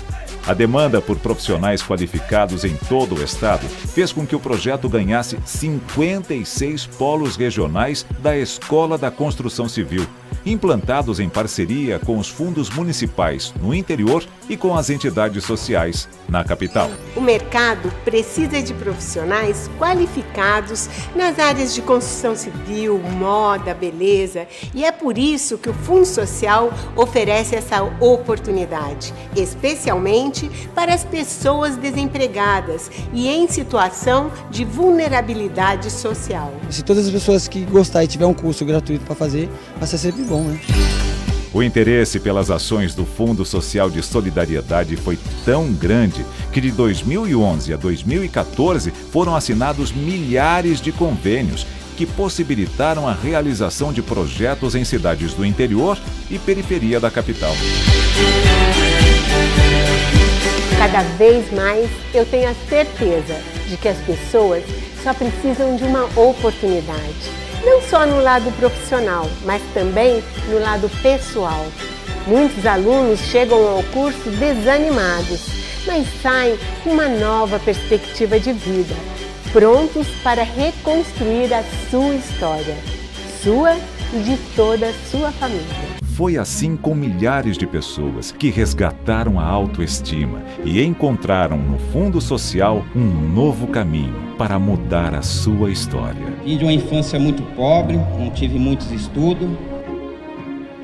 A demanda por profissionais qualificados em todo o estado fez com que o projeto ganhasse cinquenta e seis polos regionais da Escola da Construção Civil, implantados em parceria com os fundos municipais no interior e com as entidades sociais na capital. O mercado precisa de profissionais qualificados nas áreas de construção civil, moda, beleza, e é por isso que o Fundo Social oferece essa oportunidade, especialmente para as pessoas desempregadas e em situação de vulnerabilidade social. Se todas as pessoas que gostarem tiver um curso gratuito para fazer, vai ser sempre bom. O interesse pelas ações do Fundo Social de Solidariedade foi tão grande que de dois mil e onze a dois mil e quatorze foram assinados milhares de convênios que possibilitaram a realização de projetos em cidades do interior e periferia da capital. Cada vez mais eu tenho a certeza de que as pessoas só precisam de uma oportunidade. Não só no lado profissional, mas também no lado pessoal. Muitos alunos chegam ao curso desanimados, mas saem com uma nova perspectiva de vida, prontos para reconstruir a sua história, sua e de toda a sua família. Foi assim com milhares de pessoas que resgataram a autoestima e encontraram no Fundo Social um novo caminho para mudar a sua história. E de uma infância muito pobre, não tive muitos estudos,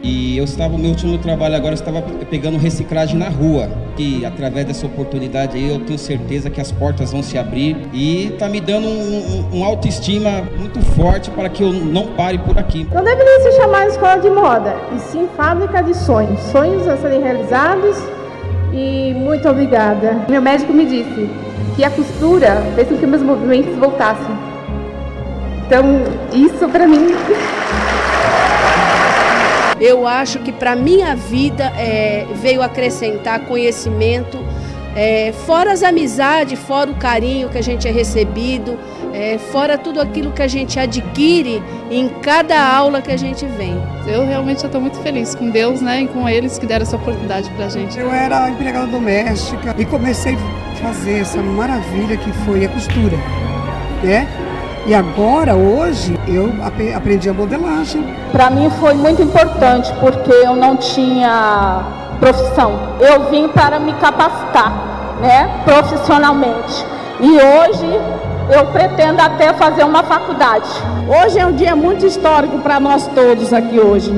E eu estava, o meu último trabalho agora, eu estava pegando reciclagem na rua. E através dessa oportunidade aí, eu tenho certeza que as portas vão se abrir. E tá me dando um, um, um autoestima muito forte para que eu não pare por aqui. Não deveria se chamar escola de moda, e sim fábrica de sonhos. Sonhos a serem realizados. E muito obrigada. Meu médico me disse que a costura fez com que meus movimentos voltassem. Então, isso para mim... Eu acho que para minha vida é, veio acrescentar conhecimento, é, fora as amizades, fora o carinho que a gente é recebido, é, fora tudo aquilo que a gente adquire em cada aula que a gente vem. Eu realmente estou muito feliz com Deus, né, e com eles que deram essa oportunidade para a gente. Eu era empregada doméstica e comecei a fazer essa maravilha que foi a costura, né? E agora, hoje, eu aprendi a modelagem. Para mim foi muito importante, porque eu não tinha profissão. Eu vim para me capacitar, né, profissionalmente. E hoje eu pretendo até fazer uma faculdade. Hoje é um dia muito histórico para nós todos aqui hoje,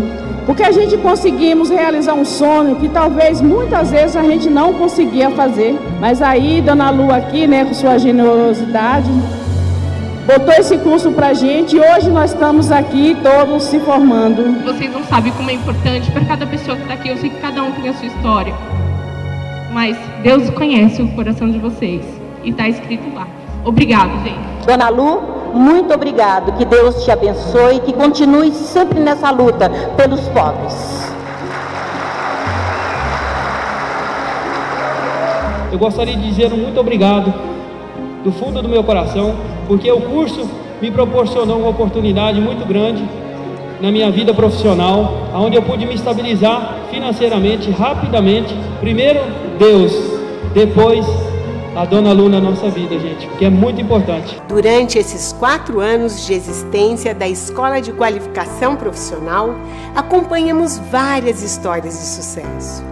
porque a gente conseguimos realizar um sonho que talvez muitas vezes a gente não conseguia fazer. Mas aí, Dona Lu aqui, né, com sua generosidade, botou esse curso pra gente e hoje nós estamos aqui todos se formando. Vocês não sabem como é importante para cada pessoa que está aqui. Eu sei que cada um tem a sua história, mas Deus conhece o coração de vocês e está escrito lá. Obrigado, gente. Dona Lu, muito obrigado. Que Deus te abençoe e que continue sempre nessa luta pelos pobres. Eu gostaria de dizer um muito obrigado do fundo do meu coração, porque o curso me proporcionou uma oportunidade muito grande na minha vida profissional, onde eu pude me estabilizar financeiramente, rapidamente. Primeiro Deus, depois a Dona Lu na nossa vida, gente, que é muito importante. Durante esses quatro anos de existência da Escola de Qualificação Profissional, acompanhamos várias histórias de sucesso.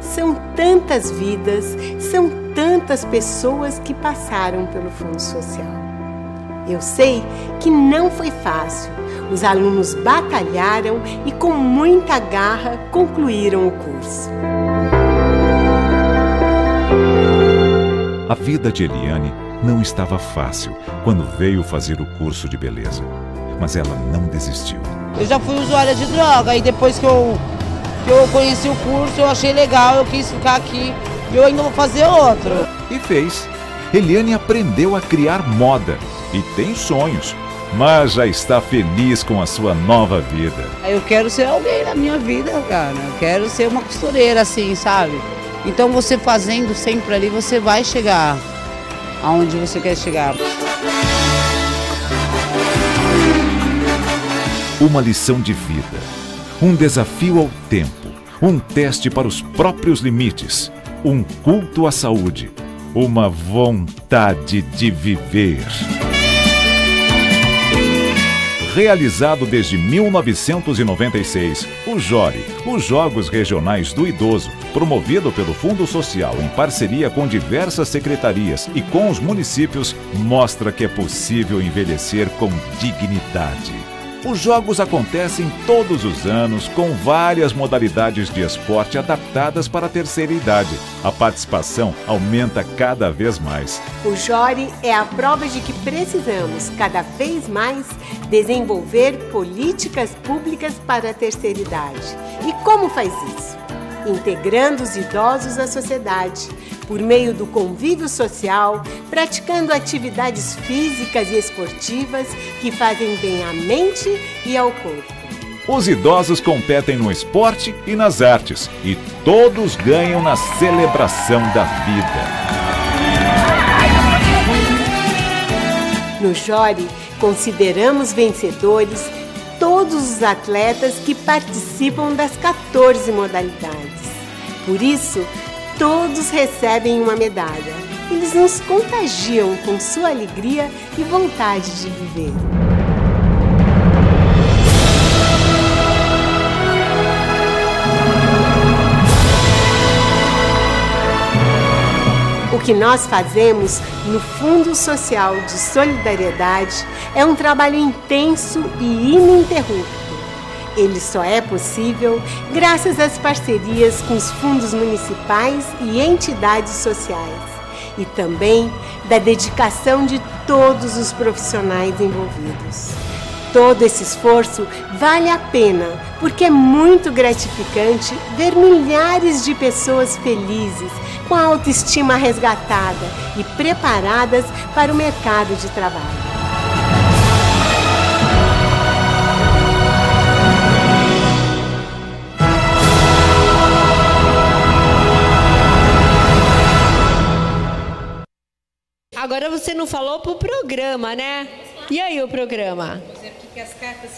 São tantas vidas, são tantas pessoas que passaram pelo Fundo Social. Eu sei que não foi fácil. Os alunos batalharam e com muita garra concluíram o curso. A vida de Eliane não estava fácil quando veio fazer o curso de beleza, mas ela não desistiu. Eu já fui usuária de droga e depois que eu, que eu conheci o curso, eu achei legal, eu quis ficar aqui e eu ainda vou fazer outro. E fez. Eliane aprendeu a criar moda e tem sonhos, mas já está feliz com a sua nova vida. Eu quero ser alguém na minha vida, cara. Eu quero ser uma costureira, assim, sabe? Então você fazendo sempre ali, você vai chegar aonde você quer chegar. Uma lição de vida, um desafio ao tempo, um teste para os próprios limites, um culto à saúde, uma vontade de viver. Realizado desde mil novecentos e noventa e seis, o JORI, os Jogos Regionais do Idoso, promovido pelo Fundo Social em parceria com diversas secretarias e com os municípios, mostra que é possível envelhecer com dignidade. Os jogos acontecem todos os anos com várias modalidades de esporte adaptadas para a terceira idade. A participação aumenta cada vez mais. O JORI é a prova de que precisamos, cada vez mais, desenvolver políticas públicas para a terceira idade. E como faz isso? Integrando os idosos à sociedade, por meio do convívio social, praticando atividades físicas e esportivas que fazem bem à mente e ao corpo. Os idosos competem no esporte e nas artes, e todos ganham na celebração da vida. No JORI, consideramos vencedores todos os atletas que participam das quatorze modalidades. Por isso, todos recebem uma medalha. Eles nos contagiam com sua alegria e vontade de viver. O que nós fazemos no Fundo Social de Solidariedade é um trabalho intenso e ininterrupto. Ele só é possível graças às parcerias com os fundos municipais e entidades sociais e também da dedicação de todos os profissionais envolvidos. Todo esse esforço vale a pena, porque é muito gratificante ver milhares de pessoas felizes, com a autoestima resgatada e preparadas para o mercado de trabalho. Agora você não falou pro programa, né? E aí o programa?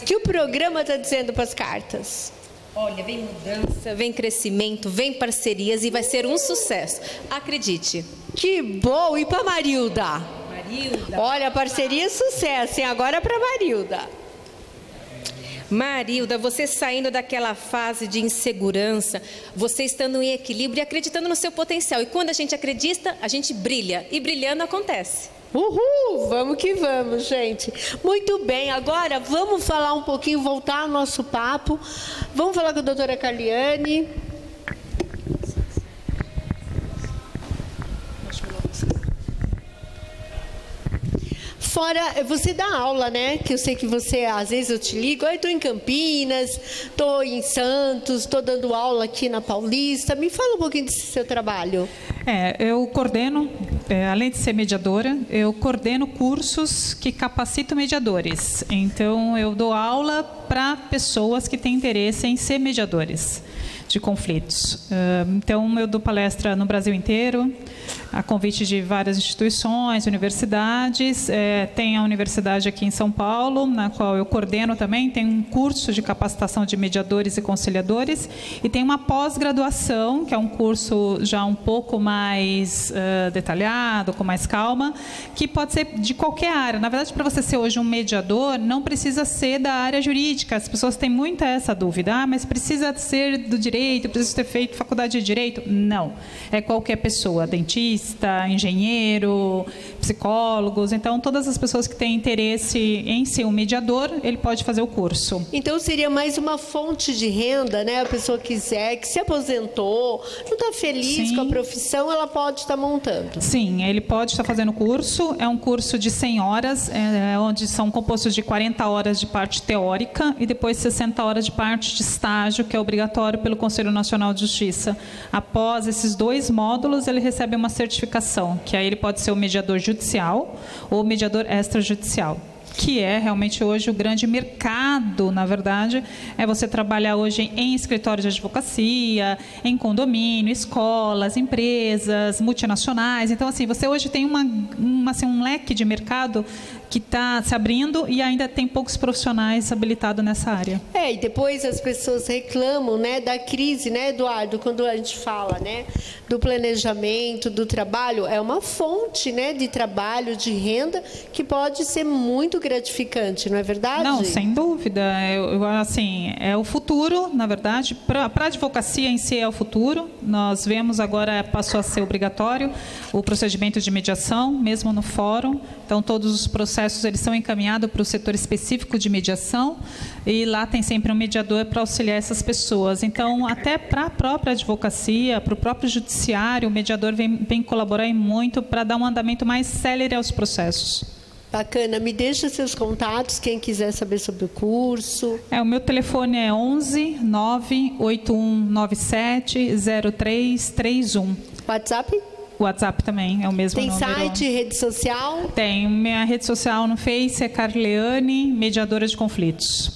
O que o programa está dizendo para as cartas? Olha, vem mudança, vem crescimento, vem parcerias e vai ser um sucesso. Acredite. Que bom! E para Marilda? Marilda. Olha, parceria e sucesso, hein? Agora é para Marilda. Marilda, você saindo daquela fase de insegurança, você estando em equilíbrio e acreditando no seu potencial. E quando a gente acredita, a gente brilha. E brilhando acontece. Uhul! Vamos que vamos, gente. Muito bem, agora vamos falar um pouquinho, voltar ao nosso papo. Vamos falar com a doutora Carleane. Fora, você dá aula, né? Que eu sei que você, às vezes eu te ligo, estou em Campinas, estou em Santos, estou dando aula aqui na Paulista. Me fala um pouquinho desse seu trabalho. É, eu coordeno, é, além de ser mediadora, eu coordeno cursos que capacitam mediadores. Então, eu dou aula para pessoas que têm interesse em ser mediadores de conflitos. Então, eu dou palestra no Brasil inteiro, a convite de várias instituições, universidades. É, tem a universidade aqui em São Paulo, na qual eu coordeno também, tem um curso de capacitação de mediadores e conciliadores, e tem uma pós-graduação, que é um curso já um pouco mais uh, detalhado, com mais calma, que pode ser de qualquer área. Na verdade, para você ser hoje um mediador, não precisa ser da área jurídica. As pessoas têm muita essa dúvida. Ah, mas precisa ser do direito. Direito, preciso ter feito faculdade de direito? Não. É qualquer pessoa, dentista, engenheiro, psicólogos. Então, todas as pessoas que têm interesse em ser um mediador, ele pode fazer o curso. Então, seria mais uma fonte de renda, né? A pessoa quiser, que se aposentou, não está feliz Sim. com a profissão, ela pode estar montando. Sim, ele pode estar fazendo o curso. É um curso de cem horas, é, onde são compostos de quarenta horas de parte teórica e depois sessenta horas de parte de estágio, que é obrigatório pelo Conselho Nacional de Justiça. Após esses dois módulos, ele recebe uma certificação, que aí ele pode ser o mediador judicial ou mediador extrajudicial, que é realmente hoje o grande mercado, na verdade, é você trabalhar hoje em escritórios de advocacia, em condomínio, escolas, empresas, multinacionais. Então, assim, você hoje tem uma, uma, assim, um leque de mercado que está se abrindo e ainda tem poucos profissionais habilitados nessa área. É, e depois as pessoas reclamam, né, da crise, né, Eduardo, quando a gente fala, né, do planejamento, do trabalho, é uma fonte, né, de trabalho, de renda, que pode ser muito gratificante, não é verdade? Não, sem dúvida. Eu, eu, assim, é o futuro, na verdade, para a advocacia em si é o futuro. Nós vemos agora, passou a ser obrigatório o procedimento de mediação, mesmo no fórum. Então, todos os processos eles são encaminhados para o setor específico de mediação e lá tem sempre um mediador para auxiliar essas pessoas. Então, até para a própria advocacia, para o próprio judiciário, o mediador vem, vem colaborar muito para dar um andamento mais célere aos processos. Bacana, me deixa seus contatos, quem quiser saber sobre o curso. É, o meu telefone é onze, nove oito um nove sete, zero três três um. WhatsApp? WhatsApp também, é o mesmo Tem número. Tem site, rede social? Tem, minha rede social no Face é Carleane, mediadora de conflitos.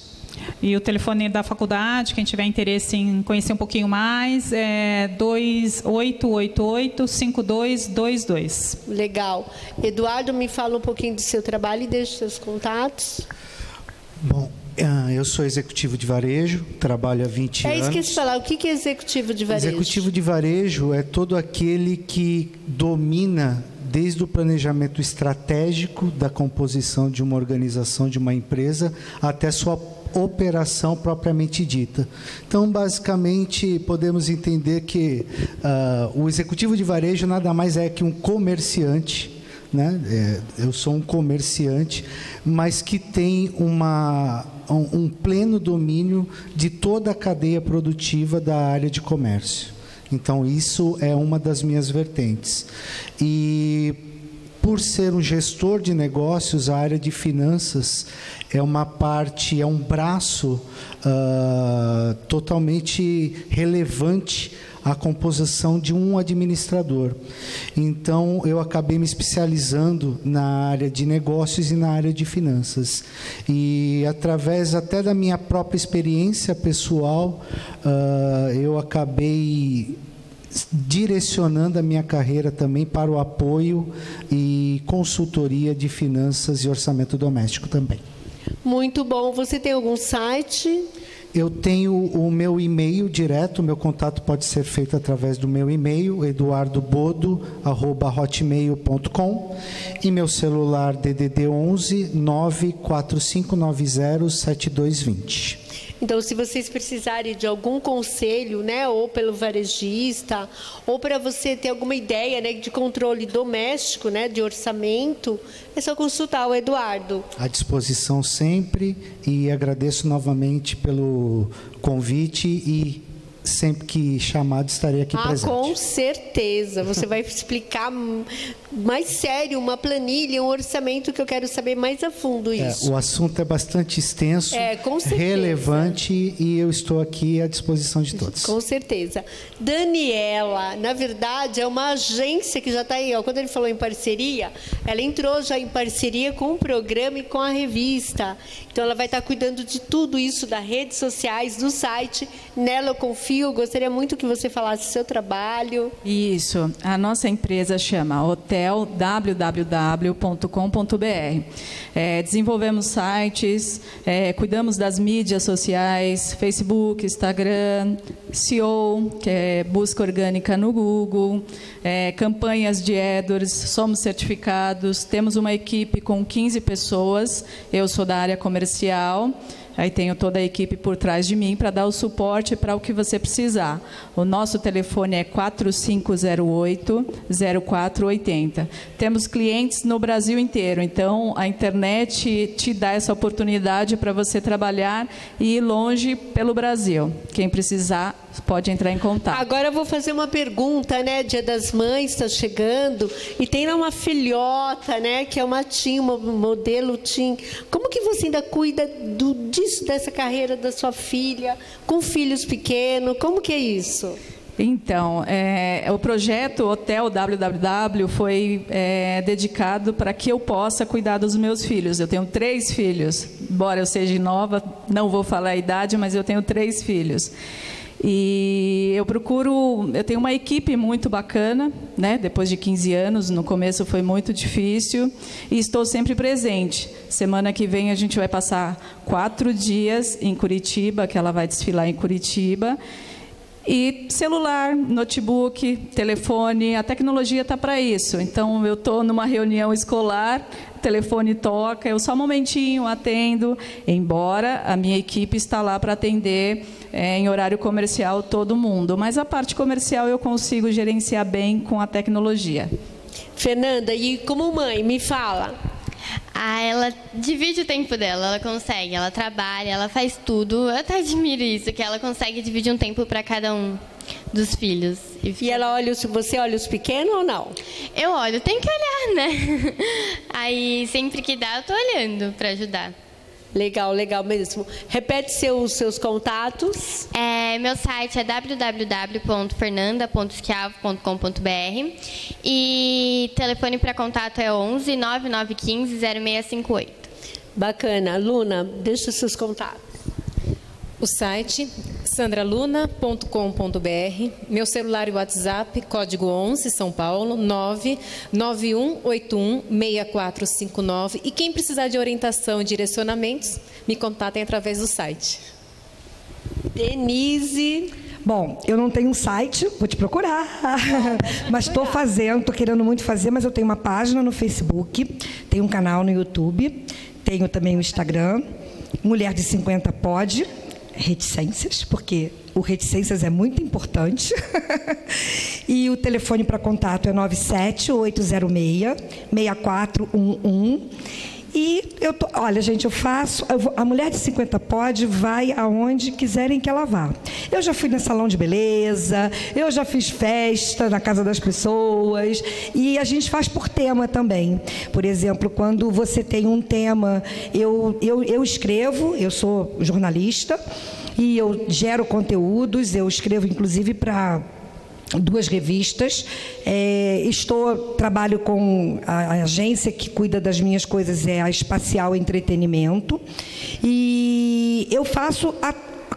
E o telefone da faculdade, quem tiver interesse em conhecer um pouquinho mais, é dois oito oito oito, cinco dois dois dois. Legal. Eduardo, me fala um pouquinho do seu trabalho e deixa seus contatos. Bom, eu sou executivo de varejo, trabalho há vinte anos. É isso que eu te falar, o que é executivo de varejo? Executivo de varejo é todo aquele que domina, desde o planejamento estratégico da composição de uma organização, de uma empresa, até sua operação propriamente dita. Então, basicamente, podemos entender que uh, o executivo de varejo nada mais é que um comerciante, né? Eu sou um comerciante, mas que tem uma, um pleno domínio de toda a cadeia produtiva da área de comércio. Então, isso é uma das minhas vertentes. E, por ser um gestor de negócios, a área de finanças é uma parte, é um braço uh, totalmente relevante à composição de um administrador. Então, eu acabei me especializando na área de negócios e na área de finanças. E, através até da minha própria experiência pessoal, uh, eu acabei direcionando a minha carreira também para o apoio e consultoria de finanças e orçamento doméstico também. Muito bom. Você tem algum site? Eu tenho o meu e-mail direto, o meu contato pode ser feito através do meu e-mail, eduardo bodo arroba hotmail ponto com, e meu celular D D D onze nove quatro cinco nove zero sete dois dois zero. Então, se vocês precisarem de algum conselho, né, ou pelo varejista, ou para você ter alguma ideia, né, de controle doméstico, né, de orçamento, é só consultar o Eduardo. À disposição sempre, e agradeço novamente pelo convite e sempre que chamado estarei aqui ah, presente. Com certeza. Você vai explicar mais sério uma planilha, um orçamento, que eu quero saber mais a fundo isso. É, o assunto é bastante extenso, é, com relevante, e eu estou aqui à disposição de todos. Com certeza. Daniela, na verdade, é uma agência que já está aí. Ó, quando ele falou em parceria, ela entrou já em parceria com o programa e com a revista. Então, ela vai estar cuidando de tudo isso, das redes sociais, do site. Nela eu confio. Eu gostaria muito que você falasse do seu trabalho. Isso. A nossa empresa chama Hotel W W W ponto com ponto B R. É, desenvolvemos sites, é, cuidamos das mídias sociais, Facebook, Instagram, S E O, que é busca orgânica no Google, é, campanhas de AdWords, somos certificados, temos uma equipe com quinze pessoas, eu sou da área comercial. Aí tenho toda a equipe por trás de mim para dar o suporte para o que você precisar. O nosso telefone é quatro cinco zero oito, zero quatro oito zero. Temos clientes no Brasil inteiro, então a internet te dá essa oportunidade para você trabalhar e ir longe pelo Brasil. Quem precisar pode entrar em contato. Agora eu vou fazer uma pergunta, né? Dia das Mães está chegando e tem lá uma filhota, né? Que é uma teen, uma modelo teen. Como que você ainda cuida do, disso, dessa carreira da sua filha, com filhos pequenos? Como que é isso? Então, é, o projeto Hotel W W W foi é, dedicado para que eu possa cuidar dos meus filhos. Eu tenho três filhos, embora eu seja nova, não vou falar a idade, mas eu tenho três filhos. E eu procuro, eu tenho uma equipe muito bacana, né? Depois de quinze anos, no começo foi muito difícil, e estou sempre presente. Semana que vem a gente vai passar quatro dias em Curitiba, que ela vai desfilar em Curitiba. E celular, notebook, telefone, a tecnologia está para isso. Então, eu estou numa reunião escolar, o telefone toca, eu só um momentinho atendo, embora a minha equipe está lá para atender é, em horário comercial todo mundo. Mas a parte comercial eu consigo gerenciar bem com a tecnologia. Fernanda, e como mãe, me fala. Ah, ela divide o tempo dela, ela consegue, ela trabalha, ela faz tudo. Eu até admiro isso, que ela consegue dividir um tempo para cada um dos filhos. E, e ela olha, você olha os pequenos ou não? Eu olho, tem que olhar, né? Aí sempre que dá, eu tô olhando para ajudar. Legal, legal mesmo. Repete seus, seus contatos. É, meu site é w w w ponto fernanda ponto schiavo ponto com ponto B R e telefone para contato é onze nove nove um cinco zero seis cinco oito. Bacana. Luna, deixa seus contatos. O site sandra luna ponto com ponto B R, meu celular e WhatsApp, código onze, São Paulo, nove nove um oito um seis quatro cinco nove. E quem precisar de orientação e direcionamentos, me contatem através do site. Denise... Bom, eu não tenho um site, vou te procurar, mas estou fazendo, estou querendo muito fazer, mas eu tenho uma página no Facebook, tenho um canal no YouTube, tenho também o Instagram, Mulher de cinquenta Pode... Reticências, porque o Reticências é muito importante. E o telefone para contato é nove sete oito zero seis seis quatro um um. E eu tô, olha, gente, eu faço, eu vou, a mulher de cinquenta pode vai aonde quiserem que ela vá. Eu já fui no salão de beleza, eu já fiz festa na casa das pessoas, e a gente faz por tema também. Por exemplo, quando você tem um tema, eu, eu, eu escrevo, eu sou jornalista, e eu gero conteúdos, eu escrevo inclusive para duas revistas, é, estou, trabalho com a, a agência que cuida das minhas coisas, é a Espacial Entretenimento, e eu faço a,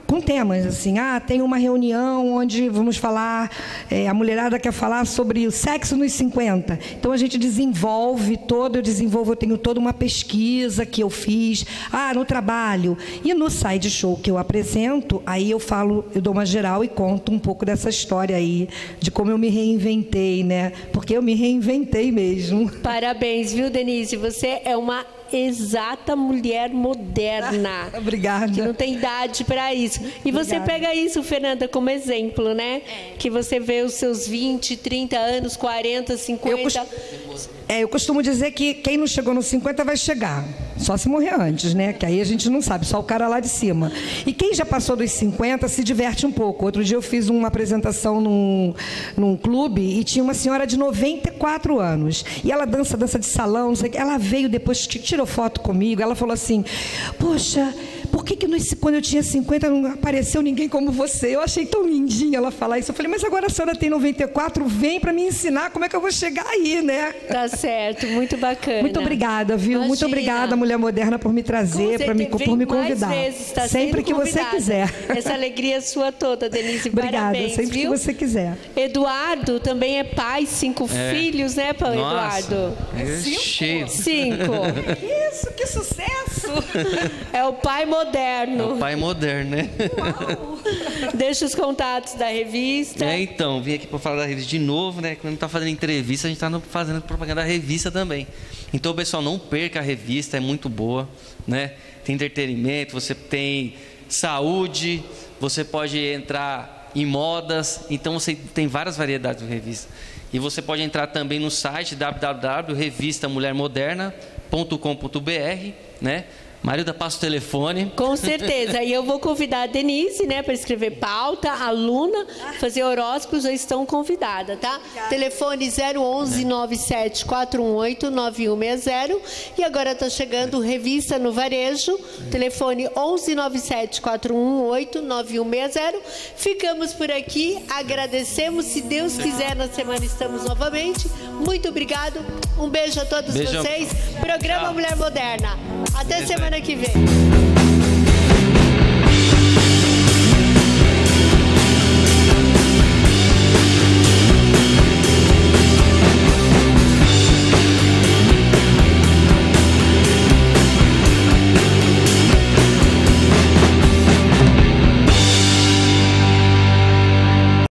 com temas, assim, ah, tem uma reunião onde vamos falar, é, a mulherada quer falar sobre o sexo nos cinquenta, então a gente desenvolve todo, eu desenvolvo, eu tenho toda uma pesquisa que eu fiz, ah, no trabalho, e no side show que eu apresento, aí eu falo, eu dou uma geral e conto um pouco dessa história aí, de como eu me reinventei, né, porque eu me reinventei mesmo. Parabéns, viu, Denise, você é uma exata mulher moderna. Ah, obrigada. Que não tem idade para isso. E obrigada. Você pega isso, Fernanda, como exemplo, né? É. Que você vê os seus vinte, trinta anos, quarenta, cinquenta... Eu costumo, é, eu costumo dizer que quem não chegou nos cinquenta vai chegar. Só se morrer antes, né? Que aí a gente não sabe, só o cara lá de cima. E quem já passou dos cinquenta se diverte um pouco. Outro dia eu fiz uma apresentação num, num clube e tinha uma senhora de noventa e quatro anos. E ela dança, dança de salão, não sei o que. Ela veio depois, que tirou foto comigo, ela falou assim, poxa, por que que nesse, quando eu tinha cinquenta não apareceu ninguém como você? Eu achei tão lindinha ela falar isso. Eu falei, mas agora a senhora tem noventa e quatro, vem para me ensinar como é que eu vou chegar aí, né? Tá certo, muito bacana. Muito obrigada, viu? Imagina. Muito obrigada, Mulher Moderna, por me trazer, para me, por me convidar. Vezes, tá sempre que convidada. Você quiser. Essa alegria é sua toda, Denise. Obrigada, parabéns, sempre viu? Que você quiser. Eduardo também é pai, cinco é. filhos, né, Paulo? Eduardo? É cinco? Cinco. Isso, que sucesso! É o pai moderno. É o pai moderno, né? Uau! Deixa os contatos da revista. É, então, vim aqui para falar da revista de novo, né? Quando a gente tá fazendo entrevista, a gente tá fazendo propaganda da revista também. Então, pessoal, não perca a revista, é muito boa, né? Tem entretenimento, você tem saúde, você pode entrar em modas, então você tem várias variedades de revista. E você pode entrar também no site w w w ponto revista mulher moderna ponto com ponto b r, né? Marida, passa o telefone. Com certeza. E eu vou convidar a Denise, né, para escrever pauta, a Luna, fazer horóscopos, já estão convidadas, tá? Obrigada. Telefone zero onze, nove sete quatro um oito, nove um seis zero. E agora está chegando Revista no Varejo, telefone onze, nove sete quatro um oito, nove um seis zero. Ficamos por aqui, agradecemos. Se Deus quiser, na semana estamos novamente. Muito obrigado. Um beijo a todos beijo. vocês. Programa Tchau. Mulher Moderna. Até semana que vem.